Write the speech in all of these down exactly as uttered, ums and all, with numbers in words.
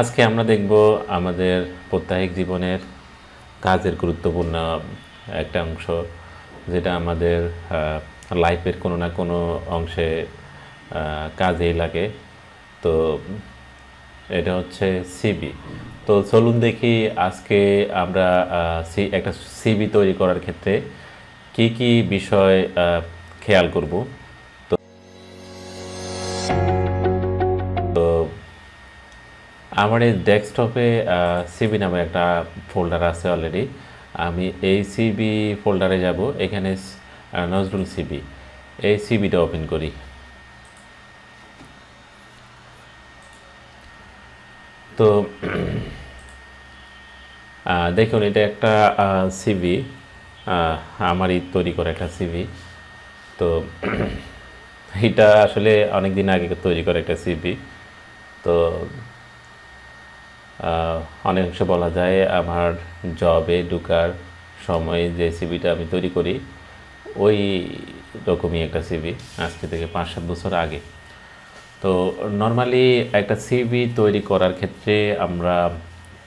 আজকে আমরা দেখব আমাদের প্রত্যেক জীবনের কাজের গুরুত্বপূর্ণ একটা অংশ যেটা আমাদের লাইফের কোনো না কোনো অংশে কাজেই লাগে। তো এটা হচ্ছে সিভি। তো চলুন দেখি আজকে আমরা সি একটা সিভি তৈরি করার ক্ষেত্রে কি কি বিষয় খেয়াল করব। তো আমার এই ডেস্কটপে সিভি নামে একটা ফোল্ডার আছে অলরেডি। আমি এই সিভি ফোল্ডারে যাব, এখানে নজরুল সিভি, এই সিভিটা ওপেন করি। তো দেখুন এটা একটা সিভি, আমারই তৈরি করা একটা সিভি। তো এটা আসলে অনেক দিন আগে তৈরি করা একটা সিভি। তো অনেকাংশ বলা যায় আমার জবে ঢোকার সময় যে সিভিটা আমি তৈরি করি ওই রকমই একটা সিভি, আজকে থেকে পাঁচ সাত বছর আগে। তো নর্মালি একটা সিভি তৈরি করার ক্ষেত্রে আমরা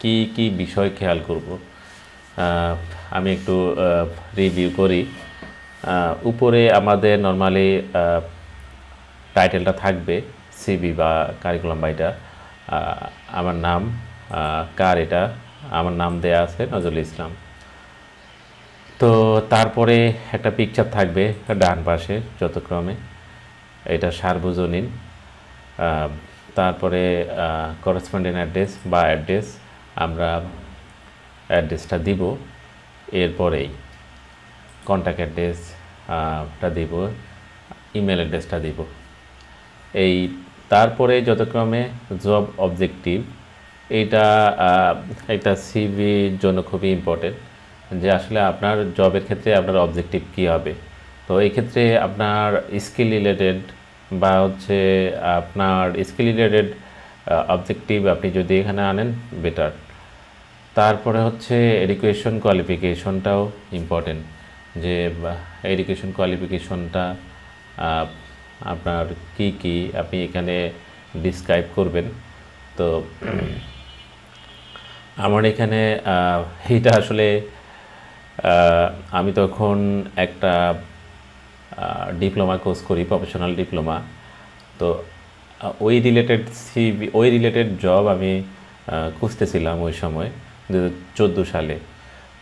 কি কি বিষয় খেয়াল করব আমি একটু রিভিউ করি। উপরে আমাদের নর্মালি টাইটেলটা থাকবে সিভি বা কারিকুলাম বা এটা আমার নাম কার, এটা আমার নাম দেয়া আছে নজরুল ইসলাম। তো তারপরে একটা পিকচার থাকবে ডান পাশে যথাক্রমে, এটা সার্বজনীন। তারপরে করেসপন্ডেন্ট অ্যাড্রেস বা অ্যাড্রেস, আমরা অ্যাড্রেসটা দিব। এরপরেই কন্ট্যাক্ট অ্যাড্রেসটা দিব, ইমেল অ্যাড্রেসটা দিব এই। তারপরে যথাক্রমে জব অবজেক্টিভ, এটা একটা সিভির জন্য খুবই ইম্পর্টেন্ট যে আসলে আপনার জবের ক্ষেত্রে আপনার অবজেক্টিভ কী হবে। তো এই ক্ষেত্রে আপনার স্কিল রিলেটেড বা হচ্ছে আপনার স্কিল রিলেটেড অবজেক্টিভ আপনি যদি এখানে আনেন বেটার। তারপরে হচ্ছে এডুকেশন কোয়ালিফিকেশনটাও ইম্পর্টেন্ট, যে এডুকেশন কোয়ালিফিকেশনটা আপনার কি কি আপনি এখানে ডিসক্রাইব করবেন। তো আমার এখানে এটা আসলে আমি তখন একটা ডিপ্লোমা কোর্স করি, প্রফেশনাল ডিপ্লোমা। তো ওই রিলেটেড সিভি, ওই রিলেটেড জব আমি খুঁজতেছিলাম ওই সময় দু হাজার চোদ্দো সালে।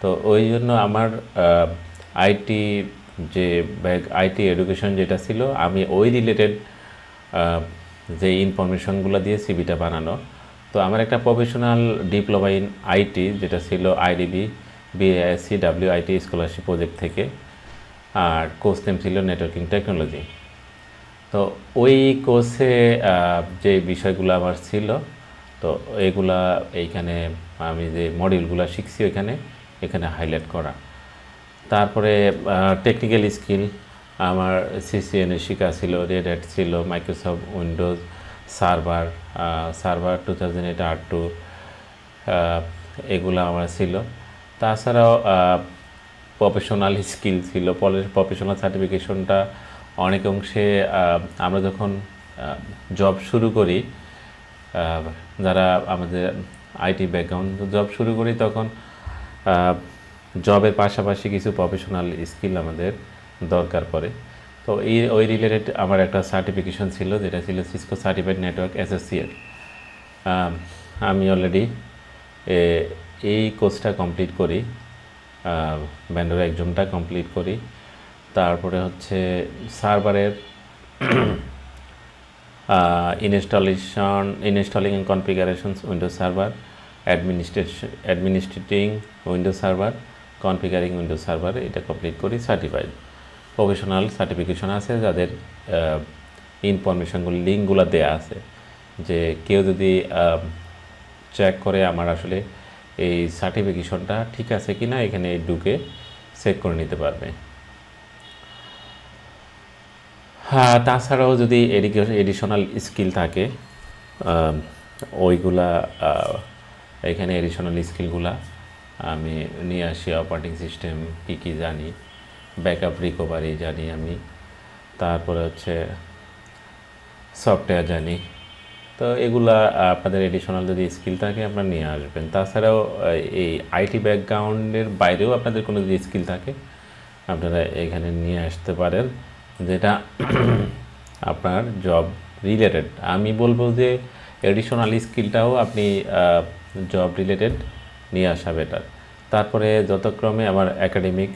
তো ওই জন্য আমার আইটি যে ব্যাক আইটি এডুকেশন যেটা ছিল, আমি ওই রিলেটেড যে ইনফরমেশনগুলো দিয়ে সিভিটা বানানো। তো আমার একটা প্রফেশনাল ডিপ্লোমা ইন আইটি যেটা ছিল IDB BSC W IT scholarship project থেকে, আর কোর্স নেম ছিল নেটওয়ার্কিং টেকনোলজি। তো ওই কোর্সে যে বিষয়গুলো আমার ছিল, তো এগুলা এইখানে আমি যে মডিউলগুলো শিখছি ওইখানে এখানে হাইলাইট করা। তারপরে টেকনিক্যাল স্কিল, আমার সিসিএনএ শিখা ছিল, রেড হ্যাট ছিল, Microsoft Windows server server two thousand eight R two এগুলো আমার ছিল। তাছাড়াও প্রফেশনাল স্কিল ছিল, প্রফেশনাল সার্টিফিকেশনটা অনেক অংশে আমরা যখন জব শুরু করি, যারা আমাদের আইটি ব্যাকগ্রাউন্ড জব শুরু করি তখন জবের পাশাপাশি কিছু প্রফেশনাল স্কিল আমাদের দরকার পড়ে। তো এই ওই রিলেটেড আমার একটা সার্টিফিকেশন ছিল যেটা ছিল সিসকো সার্টিফাইড নেটওয়ার্ক অ্যাসোসিয়েট। আমি অলরেডি এই কোর্সটা কমপ্লিট করি, ব্যান্ডোর এক্সামটা কমপ্লিট করি। তারপরে হচ্ছে সার্ভারের installation installing and configurations Windows server, administration administrating Windows server, configuring Windows server, এটা কমপ্লিট করি। সার্টিফাইড প্রফেশনাল সার্টিফিকেশন আছে যাদের ইনফরমেশনগুলো লিঙ্কগুলো দেওয়া আছে, যে কেউ যদি চেক করে আমার আসলে এই সার্টিফিকেশনটা ঠিক আছে কি না এখানে ঢুকে চেক করে নিতে পারবে। হ্যাঁ, তাছাড়াও যদি এডিশনাল স্কিল থাকে ওইগুলা এখানে এডিশনাল স্কিলগুলা আমি নিয়ে আসি। অপারেটিং সিস্টেম কী কী জানি, ব্যাকআপ রিকভারি জানি আমি, তারপরে হচ্ছে সফটওয়্যার জানি, তো এগুলা আপনাদের এডিশনাল যদি স্কিল থাকে আপনারা নিয়ে আসবেন। তাছাড়াও এই আইটি ব্যাকগ্রাউন্ডের বাইরেও আপনাদের কোনো যদি স্কিল থাকে আপনারা এখানে নিয়ে আসতে পারেন, যেটা আপনার জব রিলেটেড। আমি বলবো যে এডিশনাল স্কিলটাও আপনি জব রিলেটেড নিয়ে আসা বেটার। তারপরে যথাক্রমে আমার একাডেমিক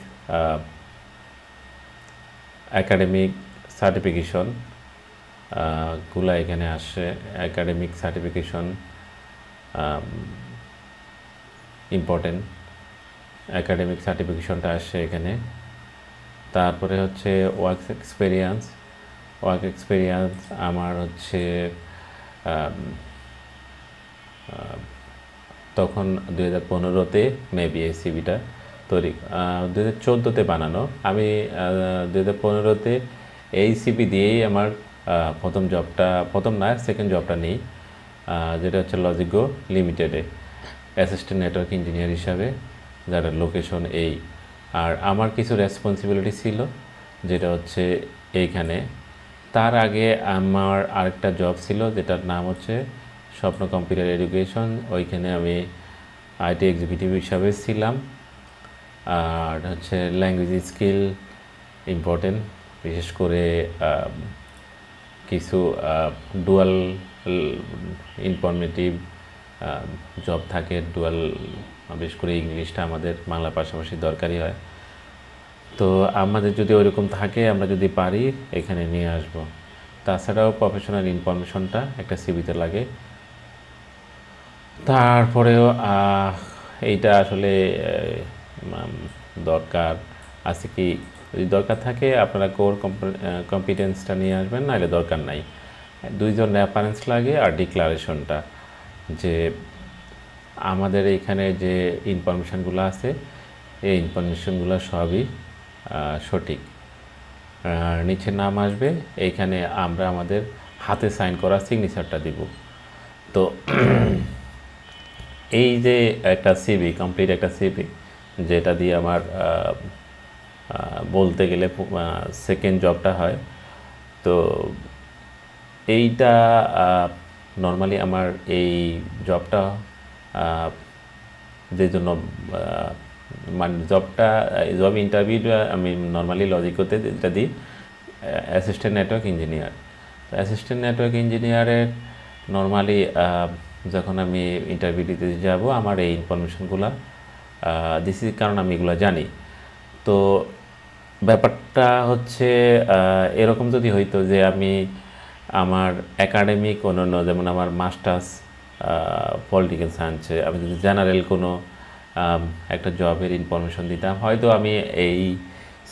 একাডেমিক সার্টিফিকেশন গুলা এখানে আসে, একাডেমিক সার্টিফিকেশন ইম্পর্টেন্ট, একাডেমিক সার্টিফিকেশনটা আসে এখানে। তারপরে হচ্ছে ওয়ার্ক এক্সপিরিয়েন্স, ওয়ার্ক এক্সপিরিয়েন্স আমার হচ্ছে তখন দুই হাজার পনেরোতে মেবি এই সিভিটা তৈরি, দুই হাজার চোদ্দোতে বানানো। আমি দুই হাজার পনেরোতে এই সিভি দিয়েই আমার প্রথম জবটা, প্রথম না সেকেন্ড জবটা নিই, যেটা হচ্ছে লজিকো লিমিটেডে অ্যাসিস্ট্যান্ট নেটওয়ার্ক ইঞ্জিনিয়ার হিসাবে, যার লোকেশন এই। আর আমার কিছু রেসপন্সিবিলিটি ছিল যেটা হচ্ছে এইখানে। তার আগে আমার আরেকটা জব ছিল যেটার নাম হচ্ছে স্বপ্ন কম্পিউটার এডুকেশন, ওইখানে আমি আইটি এক্সিকিউটিভ হিসাবে ছিলাম। আর হচ্ছে ল্যাঙ্গুয়েজ স্কিল ইম্পর্টেন্ট, বিশেষ করে কিছু ডুয়াল ইনফরমেটিভ জব থাকে, ডুয়াল, বিশেষ করে ইংলিশটা আমাদের বাংলা পাশাপাশি দরকারি হয়। তো আমাদের যদি ওইরকম থাকে আমরা যদি পারি এখানে নিয়ে আসব। তাছাড়াও প্রফেশনাল ইনফরমেশনটা একটা সিভিতে লাগে। তারপরেও এইটা আসলে দরকার আছে কি, যদি দরকার থাকে আপনারা কোর কম্পিটেন্সটা নিয়ে আসবেন, নাহলে দরকার নাই। দুইজন রেফারেন্স লাগে আর ডিক্লারেশনটা, যে আমাদের এখানে যে ইনফরমেশানগুলো আছে এই ইনফরমেশানগুলো সবই সঠিক। নিচে নাম আসবে, এইখানে আমরা আমাদের হাতে সাইন করা সিগনেচারটা দিব। তো এই যে একটা সিভি, কমপ্লিট একটা সিভি, যেটা দিয়ে আমার বলতে গেলে সেকেন্ড জবটা হয়। তো এইটা নর্মালি আমার এই জবটা যে জন্য মানে জবটা জব ইন্টারভিউটা আমি নর্মালি লজিকোতে যেটা দিই অ্যাসিস্ট্যান্ট নেটওয়ার্ক ইঞ্জিনিয়ার। তো অ্যাসিস্ট্যান্ট নেটওয়ার্ক ইঞ্জিনিয়ারের নর্মালি যখন আমি ইন্টারভিউ দিতে যাব আমার এই ইনফরমেশনগুলো দিছি, কারণ আমি এগুলো জানি। তো ব্যাপারটা হচ্ছে এরকম যদি হইতো যে আমি আমার একাডেমিক অন্যান্য, যেমন আমার মাস্টার্স পলিটিক্যাল সায়েন্সে, আমি যদি জেনারেল কোনো একটা জবের ইনফরমেশন দিতাম, হয়তো আমি এই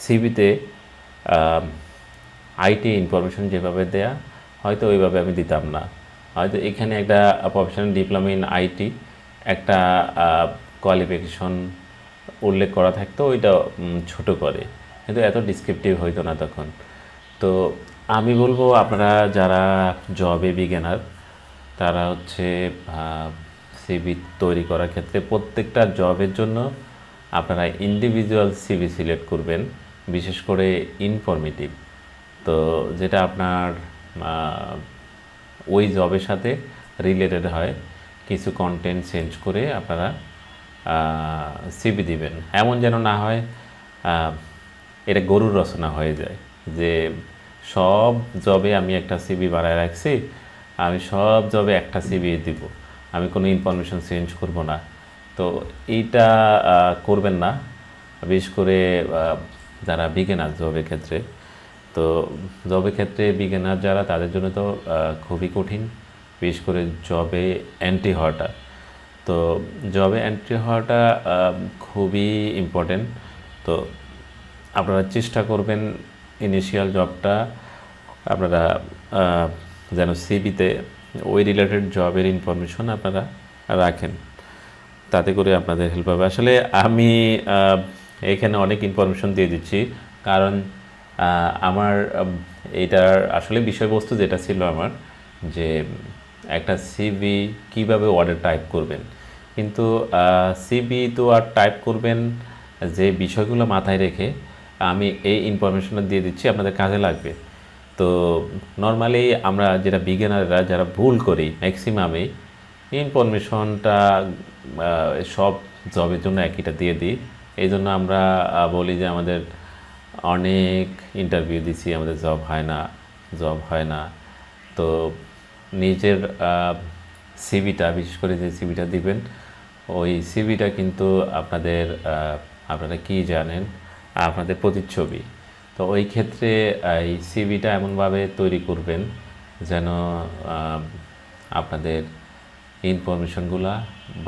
সিভিতে আইটি ইনফরমেশন যেভাবে দেয়া হয়তো ওইভাবে আমি দিতাম না। হয়তো এখানে একটা প্রফেশনাল ডিপ্লোমা ইন আইটি একটা কোয়ালিফিকেশন উল্লেখ করা থাকতো, ওইটা ছোট করে, কিন্তু এত ডিসক্রিপটিভ হইতো না তখন। তো আমি বলবো আপনারা যারা জবে বিগিনার তারা হচ্ছে সিভি তৈরি করার ক্ষেত্রে প্রত্যেকটা জবের জন্য আপনারা ইন্ডিভিজুয়াল সিভি সিলেক্ট করবেন, বিশেষ করে ইনফরমেটিভ, তো যেটা আপনার ওই জবের সাথে রিলেটেড হয়। কিছু কন্টেন্ট চেঞ্জ করে আপনারা সিভি দিবেন, এমন যেন না হয় এটা গরুর রচনা হয়ে যায় যে সব জবে আমি একটা সিভি বানায় রাখছি, আমি সব জবে একটা সিভি দিব, আমি কোনো ইনফরমেশন চেঞ্জ করব না। তো এইটা করবেন না, বিশেষ করে যারা বিগিনার জবের ক্ষেত্রে। তো জবের ক্ষেত্রে বিগিনার যারা তাদের জন্য তো খুবই কঠিন, বিশেষ করে জবে এন্ট্রি হওয়াটা। তো জবে এন্ট্রি হওয়াটা খুবই ইম্পর্টেন্ট। তো আপনারা চেষ্টা করবেন ইনিশিয়াল জবটা আপনারা যেন সিভিতে ওই রিলেটেড জবের ইনফরমেশন আপনারা রাখেন, তাতে করে আপনাদের হেল্প হবে। আসলে আমি এখানে অনেক ইনফরমেশন দিয়ে দিচ্ছি, কারণ আমার এটার আসলে বিষয়বস্তু যেটা ছিল আমার, যে একটা সিভি কীভাবে অর্ডার টাইপ করবেন, কিন্তু সিভি তো আর টাইপ করবেন যে বিষয়গুলো মাথায় রেখে। আমি এই ইনফরমেশনটা দিয়ে দিচ্ছি, আপনাদের কাজে লাগবে। তো নরমালি আমরা যেটা বিগিনাররা যারা ভুল করি ম্যাক্সিমামে ইনফরমেশনটা সব জবের জন্য একইটা দিয়ে দিই। এইজন্য আমরা বলি যে আমাদের অনেক ইন্টারভিউ দিছি, আমাদের জব হয় না জব হয় না তো নিজের সিভিটা, বিশেষ করে যে সিভিটা দিবেন ওই সিভিটা কিন্তু আপনাদের আপনারা কি জানেন আপনাদের প্রতিচ্ছবি। তো ওই ক্ষেত্রে এই সিভিটা এমনভাবে তৈরি করবেন যেন আপনাদের ইনফরমেশনগুলো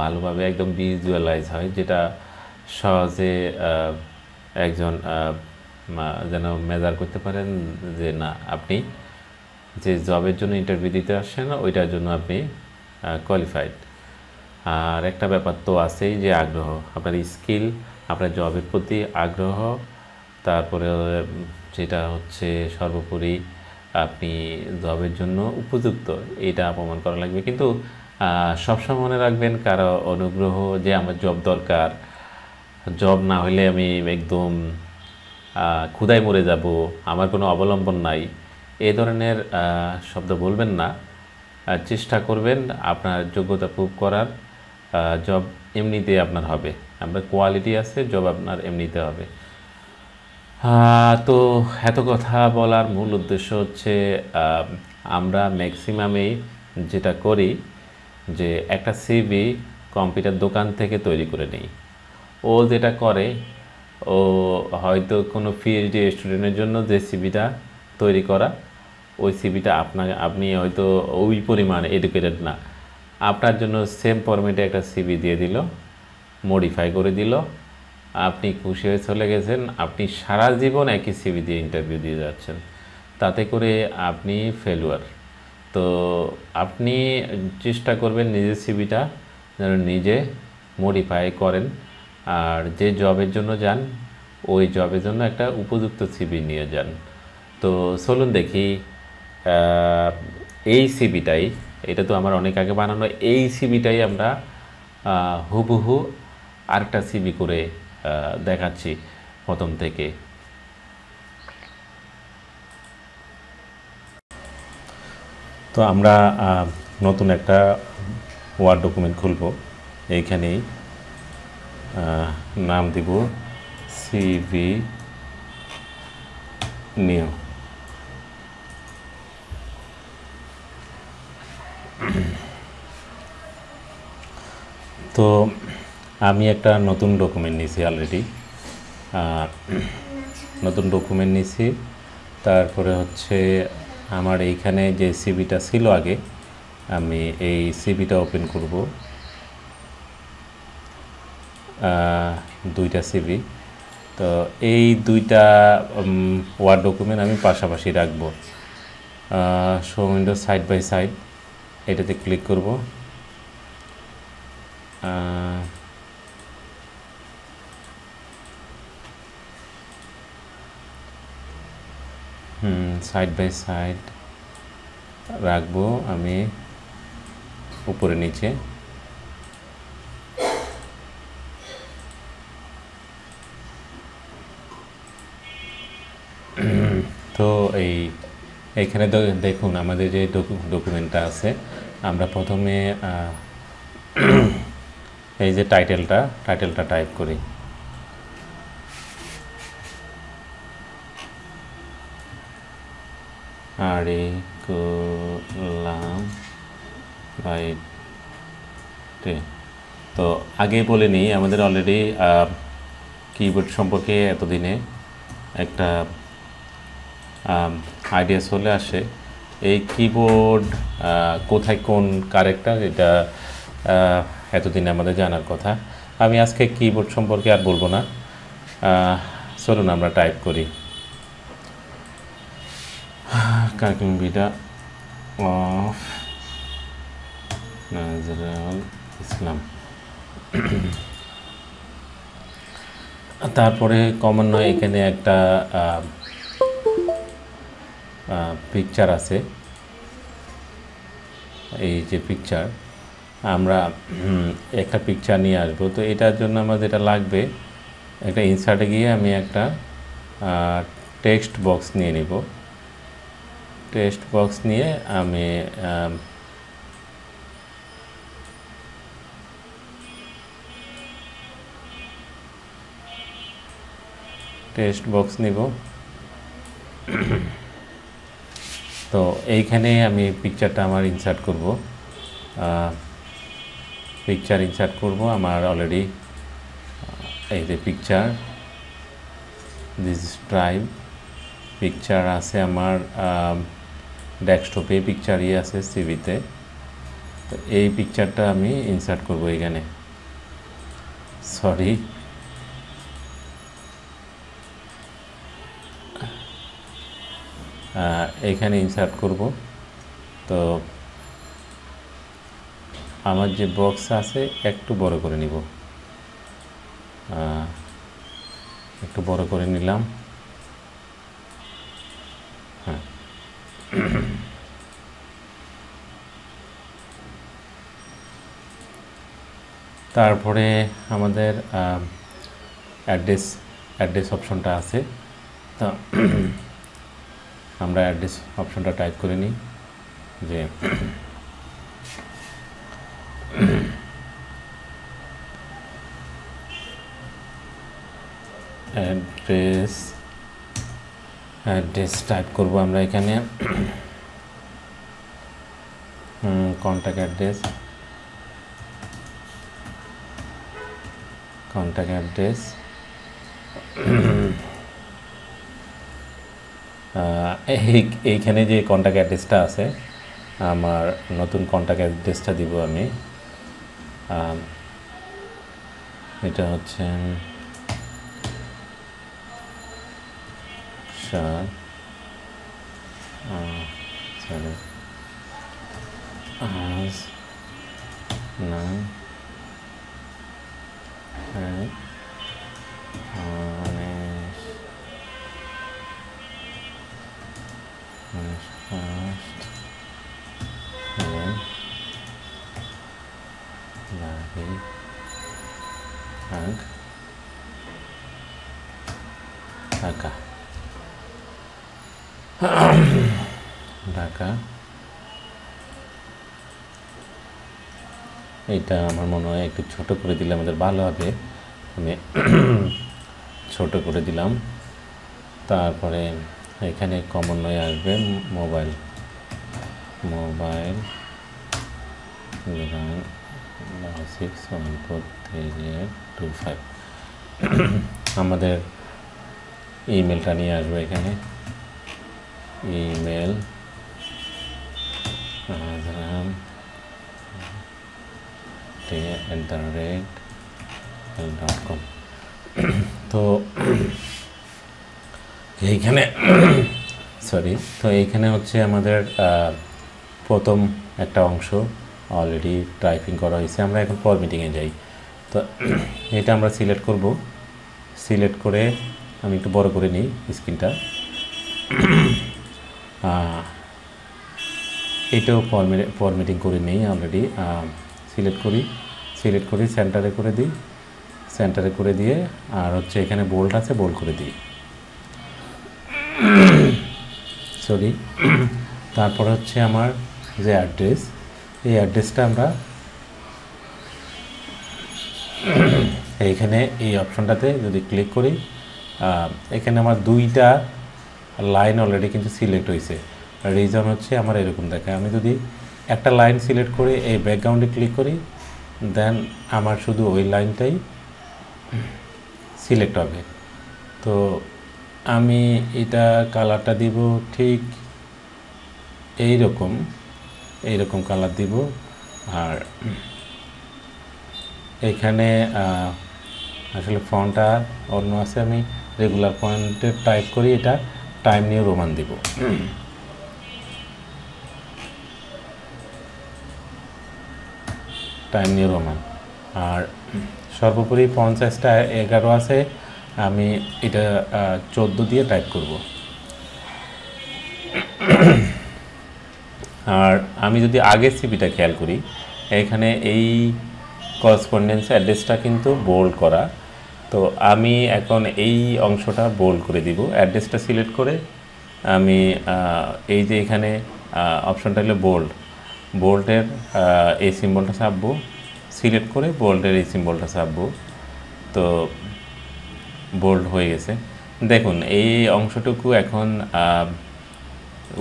ভালোভাবে একদম ভিজুয়ালাইজ হয়, যেটা সহজে একজন যেন মেজার করতে পারেন যে না আপনি যে জবের জন্য ইন্টারভিউ দিতে আসছেন ওইটার জন্য আপনি কোয়ালিফাইড। আর একটা ব্যাপার তো আছেই যে আগ্রহ, আপনার স্কিল, আপনার জবের প্রতি আগ্রহ, তারপরে যেটা হচ্ছে সর্বোপরি আপনি জবের জন্য উপযুক্ত, এটা প্রমাণ করা লাগবে। কিন্তু সবসময় মনে রাখবেন কারো অনুগ্রহ যে আমার জব দরকার, জব না হলে আমি একদম ক্ষুধায় মরে যাব, আমার কোনো অবলম্বন নাই, এই ধরনের শব্দ বলবেন না। চেষ্টা করবেন আপনার যোগ্যতা প্রুভ করার, জব এমনিতে আপনার হবে, আপনার কোয়ালিটি আছে, জব আপনার এমনিতে হবে। তো এত কথা বলার মূল উদ্দেশ্য হচ্ছে আমরা ম্যাক্সিমামেই যেটা করি যে একটা সিভি কম্পিউটার দোকান থেকে তৈরি করে নিই। ও যেটা করে ও হয়তো কোনো পিএইচডি স্টুডেন্টের জন্য যে সিভিটা তৈরি করা ওই সিভিটা আপনার আপনি হয়তো ওই পরিমাণ এডুকেটেড না, আপনার জন্য সেম ফরম্যাটে একটা সিভি দিয়ে দিল, মডিফাই করে দিল, আপনি খুশি হয়ে চলে গেছেন, আপনি সারা জীবন একই সিভি দিয়ে ইন্টারভিউ দিয়ে যাচ্ছেন, তাতে করে আপনি ফেলুয়ার। তো আপনি চেষ্টা করবেন নিজের সিভিটা যেন নিজে মডিফাই করেন, আর যে জবের জন্য যান ওই জবের জন্য একটা উপযুক্ত সিভি নিয়ে যান। তো চলুন দেখি এই সিভিটাই, এটা তো আমার অনেক আগে বানানো, এই সিভিটাই আমরা হুবহু আরেকটা সিভি করে দেখাচ্ছি প্রথম থেকে। তো আমরা নতুন একটা ওয়ার্ড ডকুমেন্ট খুলব, এইখানেই নাম দিব সিভি নিউ। তো আমি একটা নতুন ডকুমেন্ট নিয়েছি অলরেডি, নতুন ডকুমেন্ট নিয়েছি। তারপরে হচ্ছে আমার এইখানে যে সিভিটা ছিল আগে, আমি এই সিভিটা ওপেন করব, দুইটা সিভি। তো এই দুইটা ওয়ার্ড ডকুমেন্ট আমি পাশাপাশি রাখব, show window side by side, এটাতে ক্লিক করব। হুম সাইড বাই সাইড রাখবো আমি, উপরে নিচে। তো এই এখানে দেখুন আমাদের যে ডকুমেন্টটা আছে, আমরা প্রথমে এই যে টাইটেলটা টাইটেলটা টাইপ করি। তো আগে বলে নিই আমাদের অলরেডি কিবোর্ড সম্পর্কে এতদিনে একটা আইডিয়া চলে আসে। এই কিবোর্ড কোথায় কোন ক্যারেক্টার এটা এতদিনে আমাদের জানার কথা। আমি আজকে কিবোর্ড সম্পর্কে আর বলবো না, চলুন আমরা টাইপ করি কাকিমবিটা অফ নাজরুল ইসলাম। তারপরে কমন নয় এখানে একটা পিকচার আছে, এই যে পিকচার, আমরা একটা পিকচার নিয়ে আসবো। তো এটার জন্য আমার যেটা লাগবে, একটা ইনসার্টে গিয়ে আমি একটা টেক্সট বক্স নিয়ে নিব। টেক্সট বক্স নিয়ে আমি টেক্সট বক্স নিব। তো এইখানে আমি পিকচারটা আমার ইনসার্ট করব, পিকচার ইনসার্ট করব। আমার অলরেডি এই যে পিকচার দিস ট্রাইব পিকচার আছে, আমার ডেস্কটপে পিকচারই আছে সিভিতে। তো এই পিকচারটা আমি ইনসার্ট করব এখানে। সরি, এখানে ইনসার্ট করব। তো আমার যে বক্স আছে একটু বড় করে নিব, একটু বড় করে নিলাম। হ্যাঁ, তারপরে আমাদের অ্যাড্রেস অ্যাড্রেস অপশনটা আছে। তো আমরা অ্যাড্রেস অপশনটা টাইপ করে নিই যে অ্যাড্রেস অ্যাড্রেস টাইপ করব আমরা এখানে। কন্ট্যাক্ট অ্যাড্রেস কন্ট্যাক্ট অ্যাড্রেস এইখানে যে কন্ট্যাক্ট অ্যাড্রেসটা আছে, আমার নতুন কন্ট্যাক্ট অ্যাড্রেসটা দিব আমি। এটা হচ্ছে সাত আজ নয় ঢাকা ঢাকা এটা আমার মনে হয় একটু ছোট করে দিলে আমাদের ভালো হবে। আমি ছোট করে দিলাম। তারপরে এখানে কমন নয় আসবে mobile mobile six one four three two five আমাদের ইমেলটা নিয়ে আসবো এখানে। ইমেল নাজরাম at the rate dot com. তো এইখানে সরি তো এইখানে হচ্ছে আমাদের প্রথম একটা অংশ অলরেডি টাইপিং করা হয়েছে। আমরা এখন ফরম্যাটিংয়ে যাই। তো এটা আমরা সিলেক্ট করব। সিলেক্ট করে আমি একটু বড় করে নিই স্ক্রিনটা। এটাও ফরম্যাট ফরম্যাটিং করে নিই অলরেডি। সিলেক্ট করি সিলেক্ট করি সেন্টারে করে দিই, সেন্টারে করে দিয়ে আর হচ্ছে এখানে বোল্ড আছে, বোল্ড করে দিই। সরি তারপর হচ্ছে আমার যে অ্যাড্রেস, এই অ্যাড্রেসটা আমরা এইখানে এই অপশনটাতে যদি ক্লিক করি, এখানে আমার দুইটা লাইন অলরেডি কিন্তু সিলেক্ট হয়েছে। রিজন হচ্ছে আমার এরকম দেখায়। আমি যদি একটা লাইন সিলেক্ট করে এই ব্যাকগ্রাউন্ডে ক্লিক করি, দেন আমার শুধু ওই লাইনটাই সিলেক্ট হবে। তো আমি এটা কালারটা দিব ঠিক এইরকম এইরকম কালার দিব। আর এখানে আসলে ফন্টটা অন্য আছে, আমি রেগুলার ফন্টে টাইপ করি। এটা টাইম নিয়ে রোমান দিব। টাইম নিয়ে রোমান আর সর্বোপরি পঞ্চাশটা এগারো আছে, আমি এটা চোদ্দ দিয়ে টাইপ করব। আর আমি যদি আগের সিপিটা খেয়াল করি, এখানে এই করসপন্ডেন্স অ্যাড্রেসটা কিন্তু বোল্ড করা। তো আমি এখন এই অংশটা বোল্ড করে দিব। অ্যাড্রেসটা সিলেক্ট করে আমি এই যে এখানে অপশনটা হলো বোল্ড, বোল্ডের এই সিম্বলটা ছাপবো, সিলেক্ট করে বোল্ডের এই সিম্বলটা ছাপবো। তো বোল্ড হয়ে গেছে। দেখুন এই অংশটুকু এখন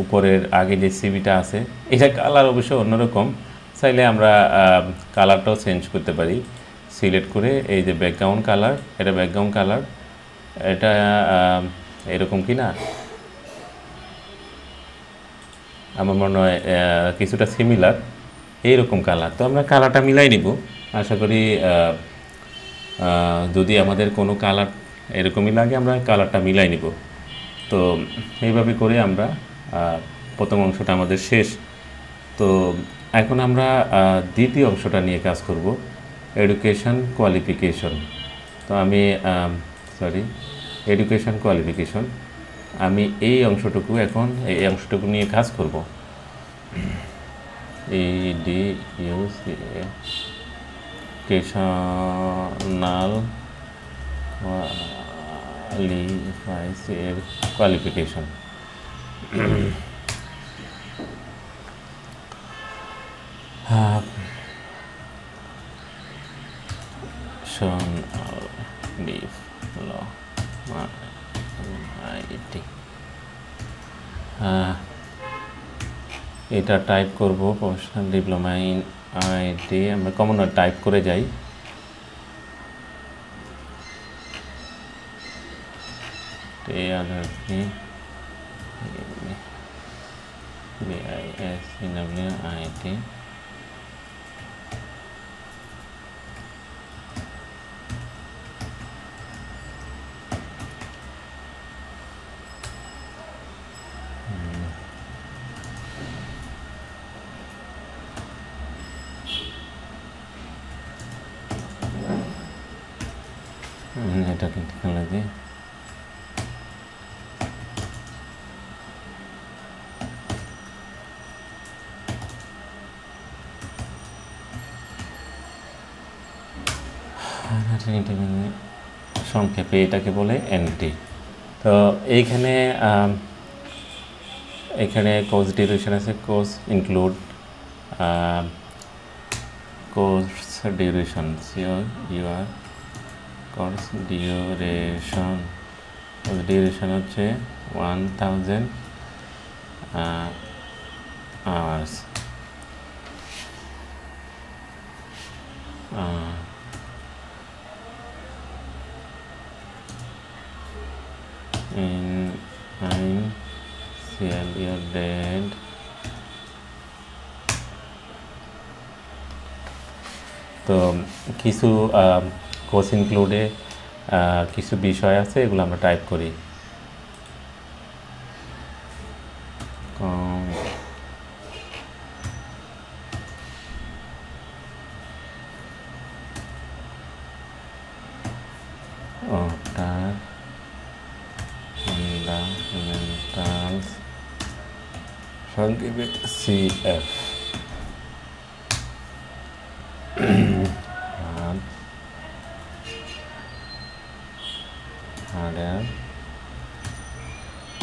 উপরের আগে যে সিবিটা আছে এটা কালার অবশ্য অন্যরকম, চাইলে আমরা কালারটাও চেঞ্জ করতে পারি। সিলেক্ট করে এই যে ব্যাকগ্রাউন্ড কালার, এটা ব্যাকগ্রাউন্ড কালার এটা এরকম কি না, আমার মনে হয় কিছুটা সিমিলার এইরকম কালার। তো আমরা কালারটা মিলাই নিব, আশা করি যদি আমাদের কোনো কালার এরকমই লাগে আমরা কালারটা মিলাই নিব। তো এইভাবে করে আমরা প্রথম অংশটা আমাদের শেষ। তো এখন আমরা দ্বিতীয় অংশটা নিয়ে কাজ করব, এডুকেশন কোয়ালিফিকেশন। তো আমি সরি এডুকেশন কোয়ালিফিকেশন, আমি এই অংশটুকু এখন এই অংশটুকু নিয়ে কাজ করব। এডুকেশনাল কোয়ালিফিকেশন, হ্যাঁ শোন লিভ ল আইটি, হ্যাঁ এটা টাইপ করব প্রফেশনাল ডিপ্লোমা ইন আইটি। আমরা কমন টাইপ করে যাই, IT networking technology networking technology সংক্ষেপে এটাকে বলে এনটি। তো এইখানে এখানে কোর্স ডিউরেশন আছে, course include course duration your your course duration, course duration হচ্ছে one thousand hours. In time, seal your dead. তো কিছু কোর্স ইনক্লুডে কিছু বিষয় আছে, এগুলো আমরা টাইপ করি। সিএফ হার্ডওয়্যার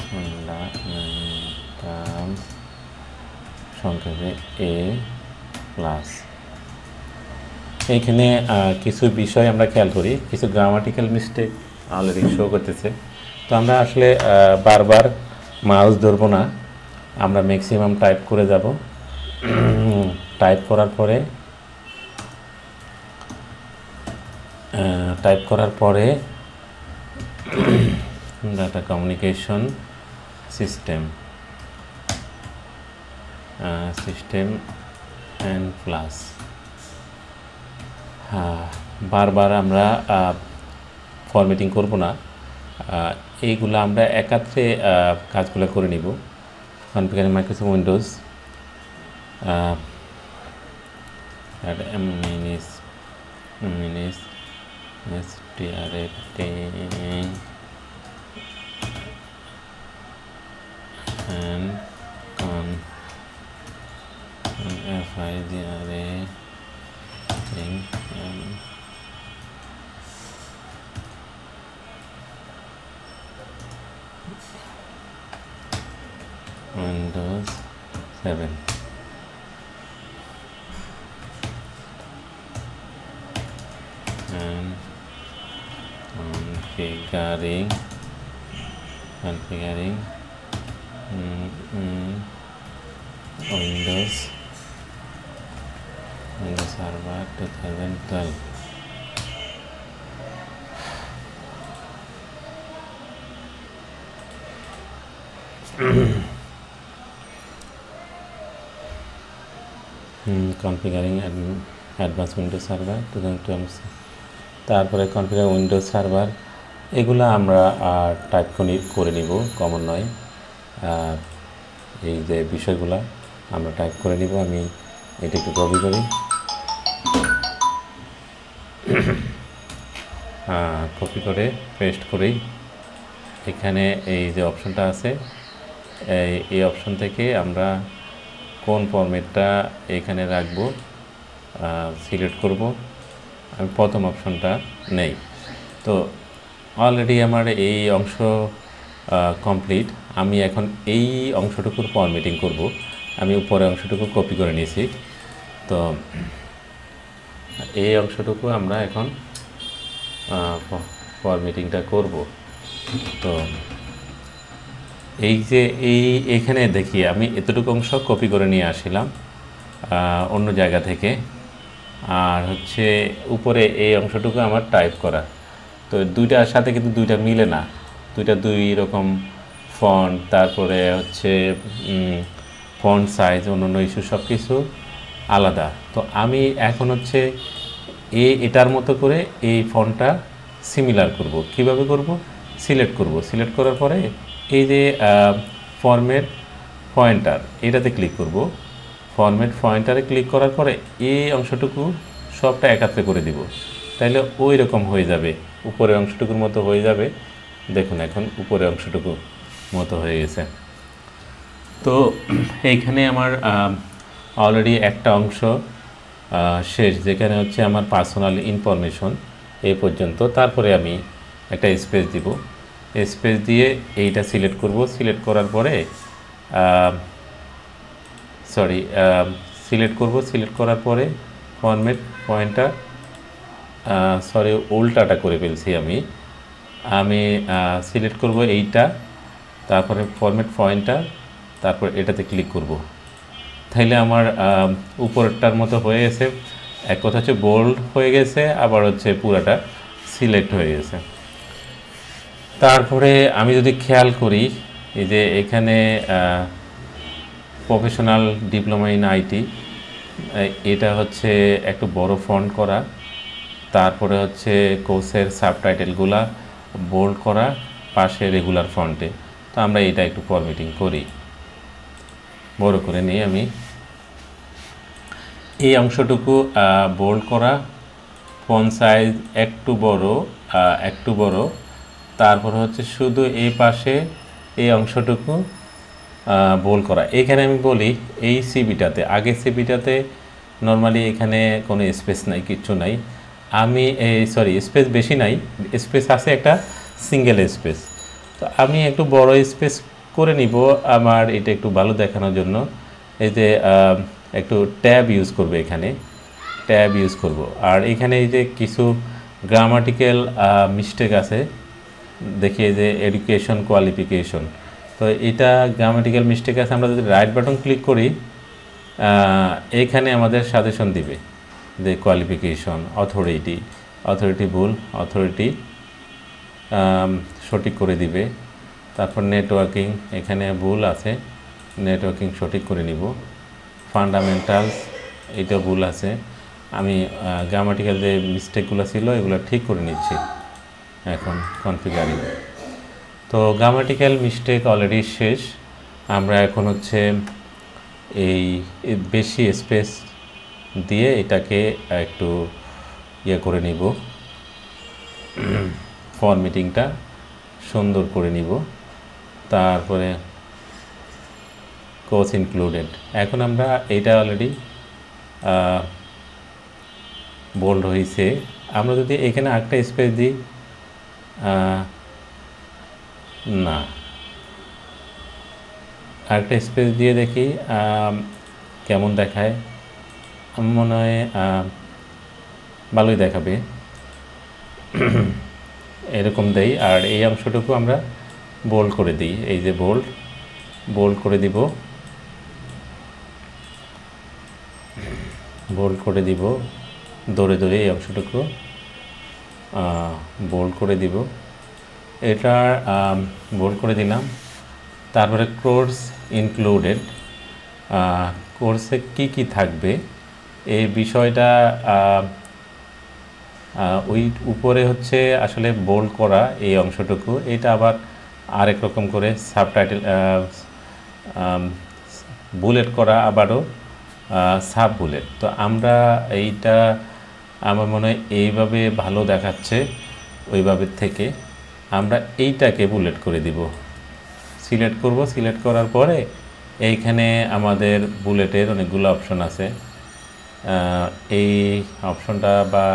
ফান্ডামেন্টাল সংক্ষেপে এ প্লাস। এইখানে কিছু বিষয় আমরা খেয়াল করি, কিছু গ্রামাটিক্যাল মিস্টেক অলরেডি শো করতেছে। তো আমরা আসলে বারবার মাউস ধরবো না, আমরা ম্যাক্সিমাম টাইপ করে যাব। টাইপ করার পরে টাইপ করার পরে data communication system system and plus. হ্যাঁ বারবার আমরা ফরম্যাটিং করব না, এইগুলো আমরা একাত্রে কাজগুলো করে নিব। কনফিগার মাইক্রোসফট উইন্ডোজ নেবেন। Configuring configuring mm, mm, Windows Windows Server twenty twelve. mm, configuring ad, advanced Windows Server twenty twelve. তারপরে configure Windows Server এগুলো আমরা আর টাইপ করে নিব, কমন নয় এই যে বিষয়গুলো আমরা টাইপ করে নিব। আমি এটা একটু কপি করি, কপি করে পেস্ট করি। এখানে এই যে অপশনটা আছে, এই এই অপশন থেকে আমরা কোন ফরম্যাটটা এখানে রাখব সিলেক্ট করব। আমি প্রথম অপশনটা নেই। তো অলরেডি আমার এই অংশ কমপ্লিট। আমি এখন এই অংশটুকুর ফরম্যাটিং করব। আমি উপরে অংশটুকু কপি করে নিয়েছি, তো এই অংশটুকু আমরা এখন ফরম্যাটিংটা করব। তো এই যে এই এখানে দেখি আমি এতটুকু অংশ কপি করে নিয়ে আসলাম অন্য জায়গা থেকে, আর হচ্ছে উপরে এই অংশটুকু আমার টাইপ করা। তো দুইটার সাথে কিন্তু দুইটা মিলে না, দুইটা দুই রকম ফন্ট, তারপরে হচ্ছে ফন্ট সাইজ, অন্যান্য ইস্যু সব কিছু আলাদা। তো আমি এখন হচ্ছে এ এটার মতো করে এই ফন্টটা সিমিলার করব। কিভাবে করব? সিলেক্ট করব, সিলেক্ট করার পরে এই যে ফরম্যাট পয়েন্টার এটাতে ক্লিক করব। ফরম্যাট পয়েন্টারে ক্লিক করার পরে এই অংশটুকু সবটা একাত্রে করে দিব, তাহলে ওই রকম হয়ে যাবে, উপরের অংশটুকুর মতো হয়ে যাবে। দেখুন এখন উপরের অংশটুকু মতো হয়ে গেছে। তো এইখানে আমার অলরেডি একটা অংশ শেষ, যেখানে হচ্ছে আমার পার্সোনাল ইনফরমেশন এই পর্যন্ত। তারপরে আমি একটা স্পেস দিব, স্পেস দিয়ে এইটা সিলেক্ট করব। সিলেক্ট করার পরে সরি সিলেক্ট করব সিলেক্ট করার পরে ফরম্যাট পয়েন্টটা সরি উল্টাটা করে ফেলছি। আমি আমি সিলেক্ট করব এইটা, তারপরে ফরম্যাট পয়েন্টটা, তারপর এটাতে ক্লিক করব। তাইলে আমার উপরটার মতো হয়ে গেছে। এক কথা হচ্ছে বোল্ড হয়ে গেছে, আবার হচ্ছে পুরাটা সিলেক্ট হয়ে গেছে। তারপরে আমি যদি খেয়াল করি, এই যে এখানে প্রফেশনাল ডিপ্লোমা ইন আইটি, এটা হচ্ছে একটু বড় ফন্ট করা, তারপরে হচ্ছে কোর্সের সাবটাইটেলগুলা বোল্ড করা পাশে রেগুলার ফন্টে। তো আমরা এটা একটু ফরম্যাটিং করি, বড় করে নিই। আমি এই অংশটুকু বোল্ড করা, ফন্ট সাইজ একটু বড় একটু বড়, তারপরে হচ্ছে শুধু এই পাশে এই অংশটুকু বোল্ড করা। এখানে আমি বলি এই সিবিটাতে, আগে সিবিটাতে নর্মালি এখানে কোনো স্পেস নাই, কিচ্ছু নাই। আমি এই সরি স্পেস বেশি নাই, স্পেস আছে একটা সিঙ্গেল স্পেস। তো আমি একটু বড় স্পেস করে নিব, আমার এটা একটু ভালো দেখানোর জন্য। এই যে একটু ট্যাব ইউজ করব, এখানে ট্যাব ইউজ করব। আর এখানে এই যে কিছু গ্রামাটিক্যাল মিস্টেক আছে, দেখি এই যে এডুকেশন কোয়ালিফিকেশন, তো এটা গ্রামাটিক্যাল মিস্টেক আছে। আমরা যদি রাইট বাটন ক্লিক করি, এখানে আমাদের সাজেশন দিবে যে কোয়ালিফিকেশন, অথরিটি অথরিটি ভুল, অথরিটি সঠিক করে দিবে। তারপর নেটওয়ার্কিং, এখানে ভুল আছে, নেটওয়ার্কিং সঠিক করে নিব। ফান্ডামেন্টালস, এটা ভুল আছে। আমি গ্রামাটিক্যাল যে মিস্টেকগুলো ছিল এগুলো ঠিক করে নিচ্ছি এখন কনফিগারিং। তো গ্রামাটিক্যাল মিস্টেক অলরেডি শেষ। আমরা এখন হচ্ছে এই বেশি স্পেস দিয়ে এটাকে একটু ইয়ে করে নিব, ফরম্যাটিংটা সুন্দর করে নিব। তারপরে কোর্স ইনক্লুডেড, এখন আমরা এটা অলরেডি বোল্ড হয়েছে। আমরা যদি এখানে একটা স্পেস দিই, না আরেকটা স্পেস দিয়ে দেখি কেমন দেখায়। আমার মনে হয় ভালোই দেখাবে, এরকম দেই। আর এই অংশটুকু আমরা বোল্ড করে দিই, এই যে বোল্ড বোল্ড করে দিব বোল্ড করে দিব দৌড়ে দৌড়ে এই অংশটুকু বোল্ড করে দিব, এটা বোল্ড করে দিলাম। তারপরে কোর্স ইনক্লুডেড, কোর্সে কি কি থাকবে এই বিষয়টা ওই উপরে হচ্ছে আসলে বোল্ড করা এই অংশটুকু, এটা আবার আরেক রকম করে সাবটাইটেল বুলেট করা, আবারও সাব বুলেট। তো আমরা এইটা আমার মনে হয় এইভাবে ভালো দেখাচ্ছে ওইভাবে থেকে, আমরা এইটাকে বুলেট করে দিব। সিলেক্ট করব, সিলেক্ট করার পরে এইখানে আমাদের বুলেটের অনেকগুলো অপশন আছে, এই অপশনটা বা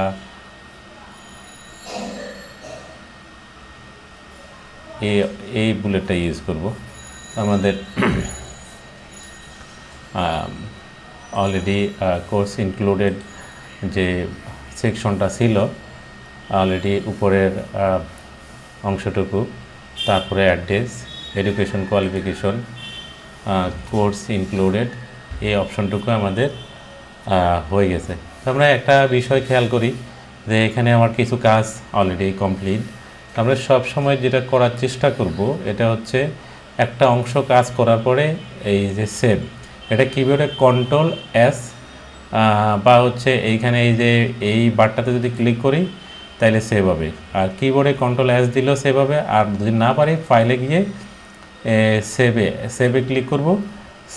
এই এই বুলেটটা ইউজ করব। আমাদের অলরেডি কোর্স ইনক্লুডেড যে সেকশনটা ছিল অলরেডি উপরের অংশটুকু, তারপরে address, education qualification, course included, এই অপশনটুকু আমাদের হয়ে গেছে। আমরা একটা বিষয় খেয়াল করি যে এখানে আমার কিছু কাজ অলরেডি কমপ্লিট। আমরা সব সময় যেটা করার চেষ্টা করব এটা হচ্ছে একটা অংশ কাজ করার পরে এই যে সেভ, এটা কিবোর্ডে কন্ট্রোল এস বা হচ্ছে এইখানে এই যে এই বারটাতে যদি ক্লিক করি তাহলে সেভ হবে, আর কিবোর্ডে কন্ট্রোল এস দিলেও সেভ হবে। আর যদি না পারি ফাইলে গিয়ে সেভে সেভে ক্লিক করব,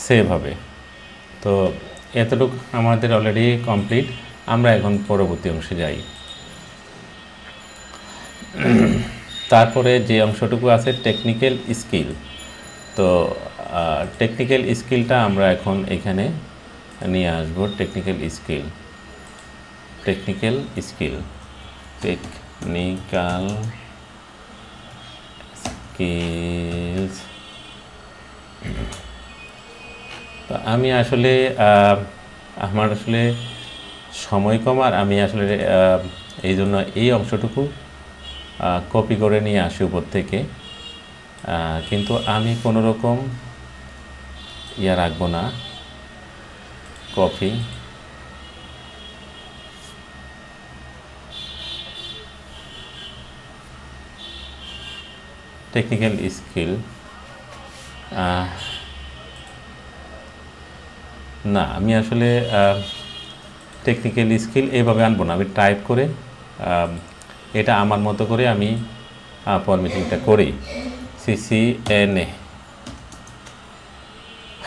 সেভ হবে। তো এতটুকু আমাদের অলরেডি কমপ্লিট। আমরা এখন পরবর্তী অংশে যাই। তারপরে যে অংশটুকু আছে টেকনিক্যাল স্কিল, তো টেকনিক্যাল স্কিলটা আমরা এখন এখানে নিয়ে আসব। Technical skill technical skill technical skills তো আমি আসলে আমার আসলে সময় কম, আর আমি আসলে এই জন্য এই অংশটুকু কপি করে নিয়ে আসি উপর থেকে, কিন্তু আমি কোনো রকম ইয়া রাখবো না। কপি টেকনিক্যাল স্কিল না, আমি আসলে টেকনিক্যাল স্কিল এভাবে আনবো না। আমি টাইপ করে এটা আমার মতো করে আমি ফরম্যাটিংটা করি। সি সি এন এ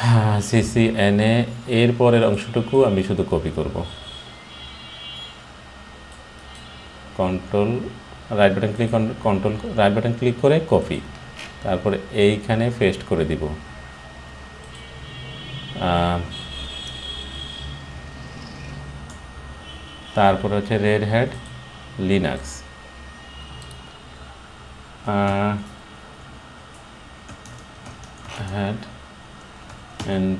হ্যাঁ সি সি এন এ এর পরের অংশটুকু আমি শুধু কপি করব। Control right button click control right button click করে কপি, তারপরে এইখানে পেস্ট করে দিব। তারপরে হচ্ছে Red Hat Linux, had and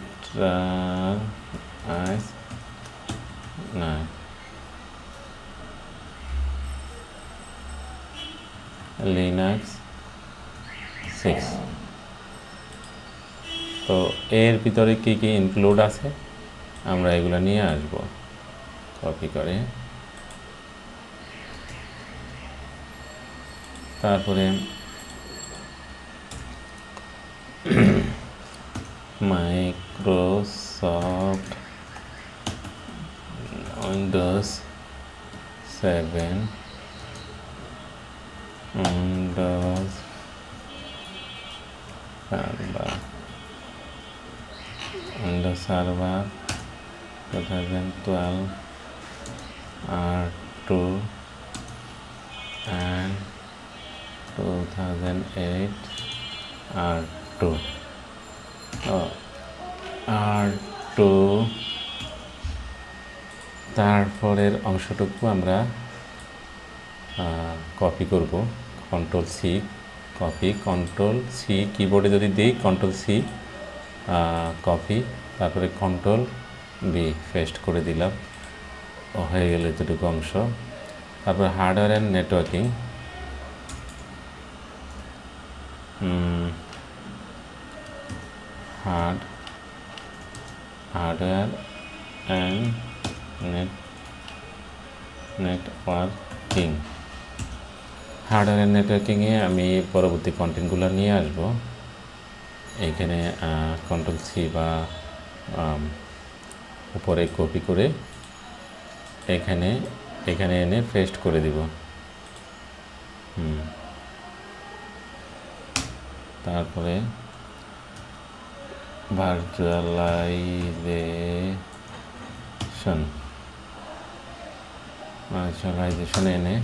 uh, ice no Linux six তো এর ভিতরে কি কি ইনক্লুড আছে আমরা এগুলো নিয়ে আসব। কপি করে তারপরে Microsoft Windows Seven, Windows Server, Windows Server twenty twelve R two and two thousand eight R two. Oh, R two তারপরের অংশটুকু আমরা কপি করব। Control C copy, control C কিবোর্ডে যদি দিই কন্ট্রোল সি কপি তারপরে কন্ট্রোল বি পেস্ট করে দিলাম, হয়ে গেল এতটুকু অংশ। তারপর hardware and networking, hard hardware and net networking hardware and নেটওয়ার্কিংয়ে আমি পরবর্তী কন্টেন্টগুলো নিয়ে আসব। এখানে কন্ট্রোল সি বা উপরে কপি করে এখানে এখানে এনে পেস্ট করে দিব। হুম তারপরে ভার্চুয়ালাইজেশন ভার্চুয়ালাইজেশন এনে